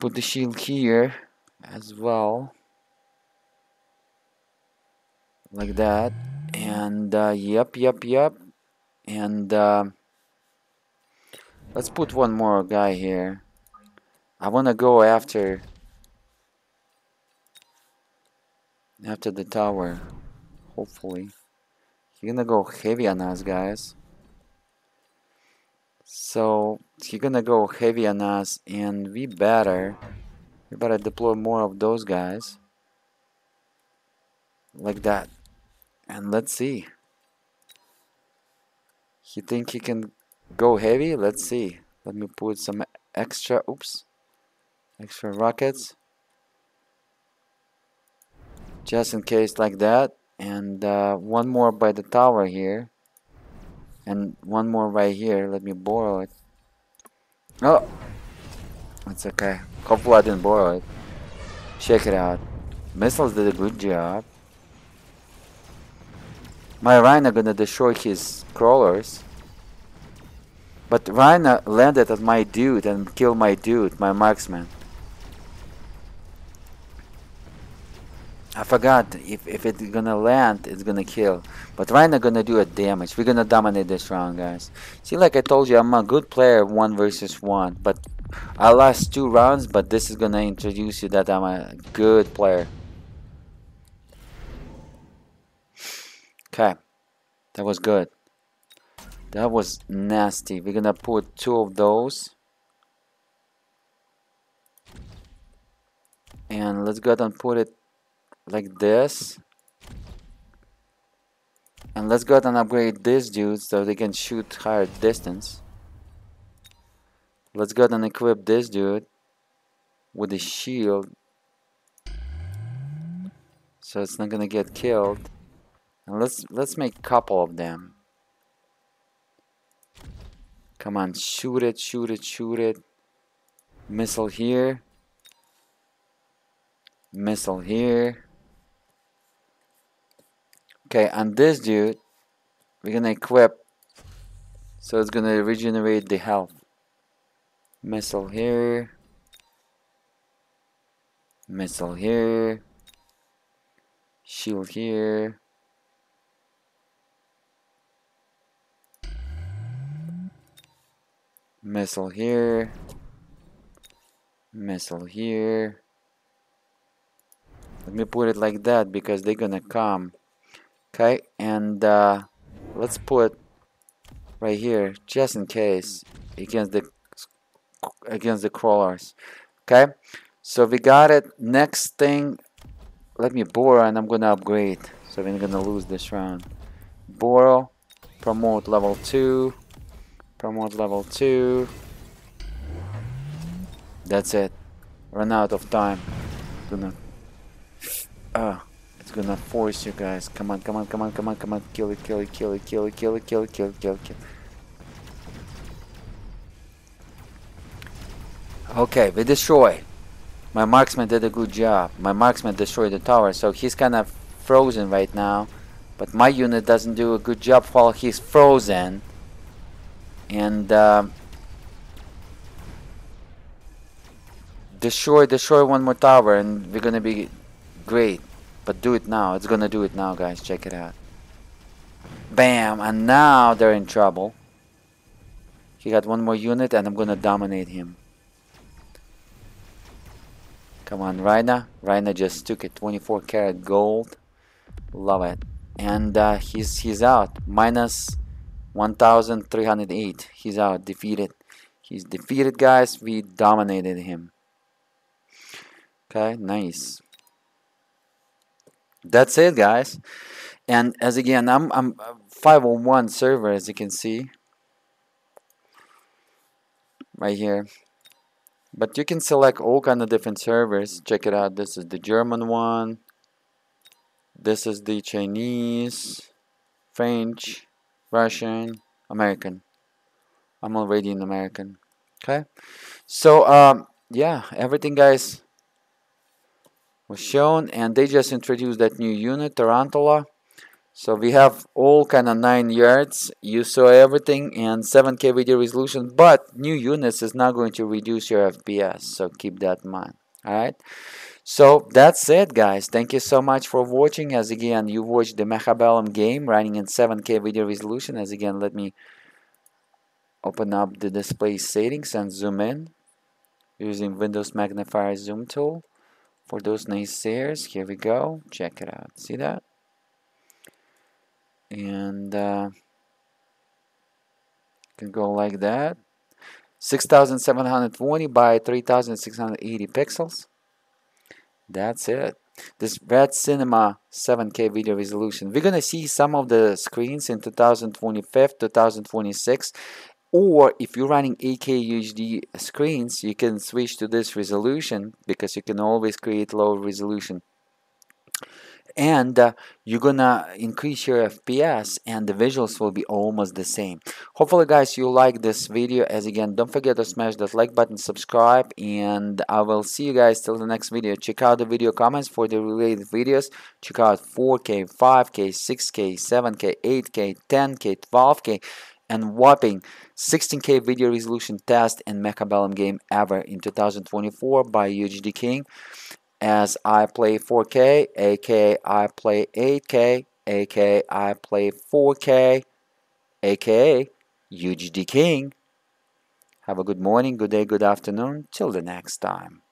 Put the shield here as well. Like that. And uh, yep, yep, yep. And uh, let's put one more guy here. I want to go after after the tower. Hopefully, he's gonna go heavy on us, guys. So he's gonna go heavy on us, and we better we better deploy more of those guys. Like that. And let's see. He think he can go heavy? Let's see. Let me put some extra, oops, extra rockets. Just in case, like that. And uh, one more by the tower here. And one more right here. Let me borrow it. Oh, it's okay. Hopefully I didn't borrow it. Check it out. Missiles did a good job. My Rhino gonna destroy his crawlers. But Rhino landed at my dude and killed my dude, my marksman. I forgot, if, if it's gonna land, it's gonna kill. But Rhino gonna do a damage. We're gonna dominate this round, guys. See, like I told you, I'm a good player one versus one. But I lost two rounds, but this is gonna introduce you that I'm a good player. Okay, that was good. That was nasty. We're gonna put two of those. And let's go ahead and put it like this. And let's go ahead and upgrade these dudes so they can shoot higher distance. Let's go ahead and equip this dude with a shield, so it's not gonna get killed. Let's let's make a couple of them. Come on, shoot it, shoot it, shoot it. Missile here. Missile here. Okay, on this dude, we're gonna equip, so it's gonna regenerate the health. Missile here. Missile here. Shield here. Missile here. Missile here. Let me put it like that because they're gonna come. Okay, and uh, let's put right here just in case against the against the crawlers. Okay, so we got it. Next thing, let me borrow and I'm gonna upgrade. So we're gonna lose this round. Borrow, promote level two. Promote level two. That's it. Run out of time. Gonna. Ah, it's gonna force you guys. Come on, come on, come on, come on, come on. Kill it, kill it, kill it, kill it, kill it, kill it, kill it, kill it, kill it. Okay, we destroy. My marksman did a good job. My marksman destroyed the tower, so he's kind of frozen right now. But my unit doesn't do a good job while he's frozen. And uh, destroy, destroy one more tower, and we're gonna be great. But do it now. It's gonna do it now, guys. Check it out. Bam! And now they're in trouble. He got one more unit, and I'm gonna dominate him. Come on, Raina. Raina just took a twenty-four karat gold. Love it. And uh, he's he's out. Minus one thousand three hundred eight. He's out. Defeated. He's defeated, guys. We dominated him. Okay, nice. That's it, guys. And as again, I'm I'm five oh one server, as you can see right here. But you can select all kind of different servers. Check it out. This is the German one. This is the Chinese, French, Russian, American. I'm already in American. Okay. So um, yeah, everything, guys, was shown, and they just introduced that new unit, Tarantula. So we have all kind of nine yards. You saw everything, and seven K video resolution, but new units is not going to reduce your F P S, so keep that in mind. Alright, so that's it, guys. Thank you so much for watching. As again, you watched the Mechabellum game running in seven K video resolution. As again, let me open up the display settings and zoom in using Windows magnifier zoom tool. For those naysayers, here we go. Check it out. See that? And uh, can go like that, six thousand seven hundred twenty by three thousand six hundred eighty pixels. That's it. This Red Cinema seven K video resolution. We're gonna see some of the screens in two thousand twenty-five, two thousand twenty-six, or if you're running eight K U H D screens, you can switch to this resolution, because you can always create low resolution. And uh, you're gonna increase your F P S, and the visuals will be almost the same. Hopefully, guys, you like this video. As again, don't forget to smash that like button, subscribe, and I will see you guys till the next video. Check out the video comments for the related videos. Check out four K, five K, six K, seven K, eight K, ten K, twelve K, and whopping sixteen K video resolution test and Mechabellum game ever in two thousand twenty-four by U H D King. As iPlay four K, aka iPlay eight K, aka iPlay four K, aka U H D King. Have a good morning, good day, good afternoon. Till the next time.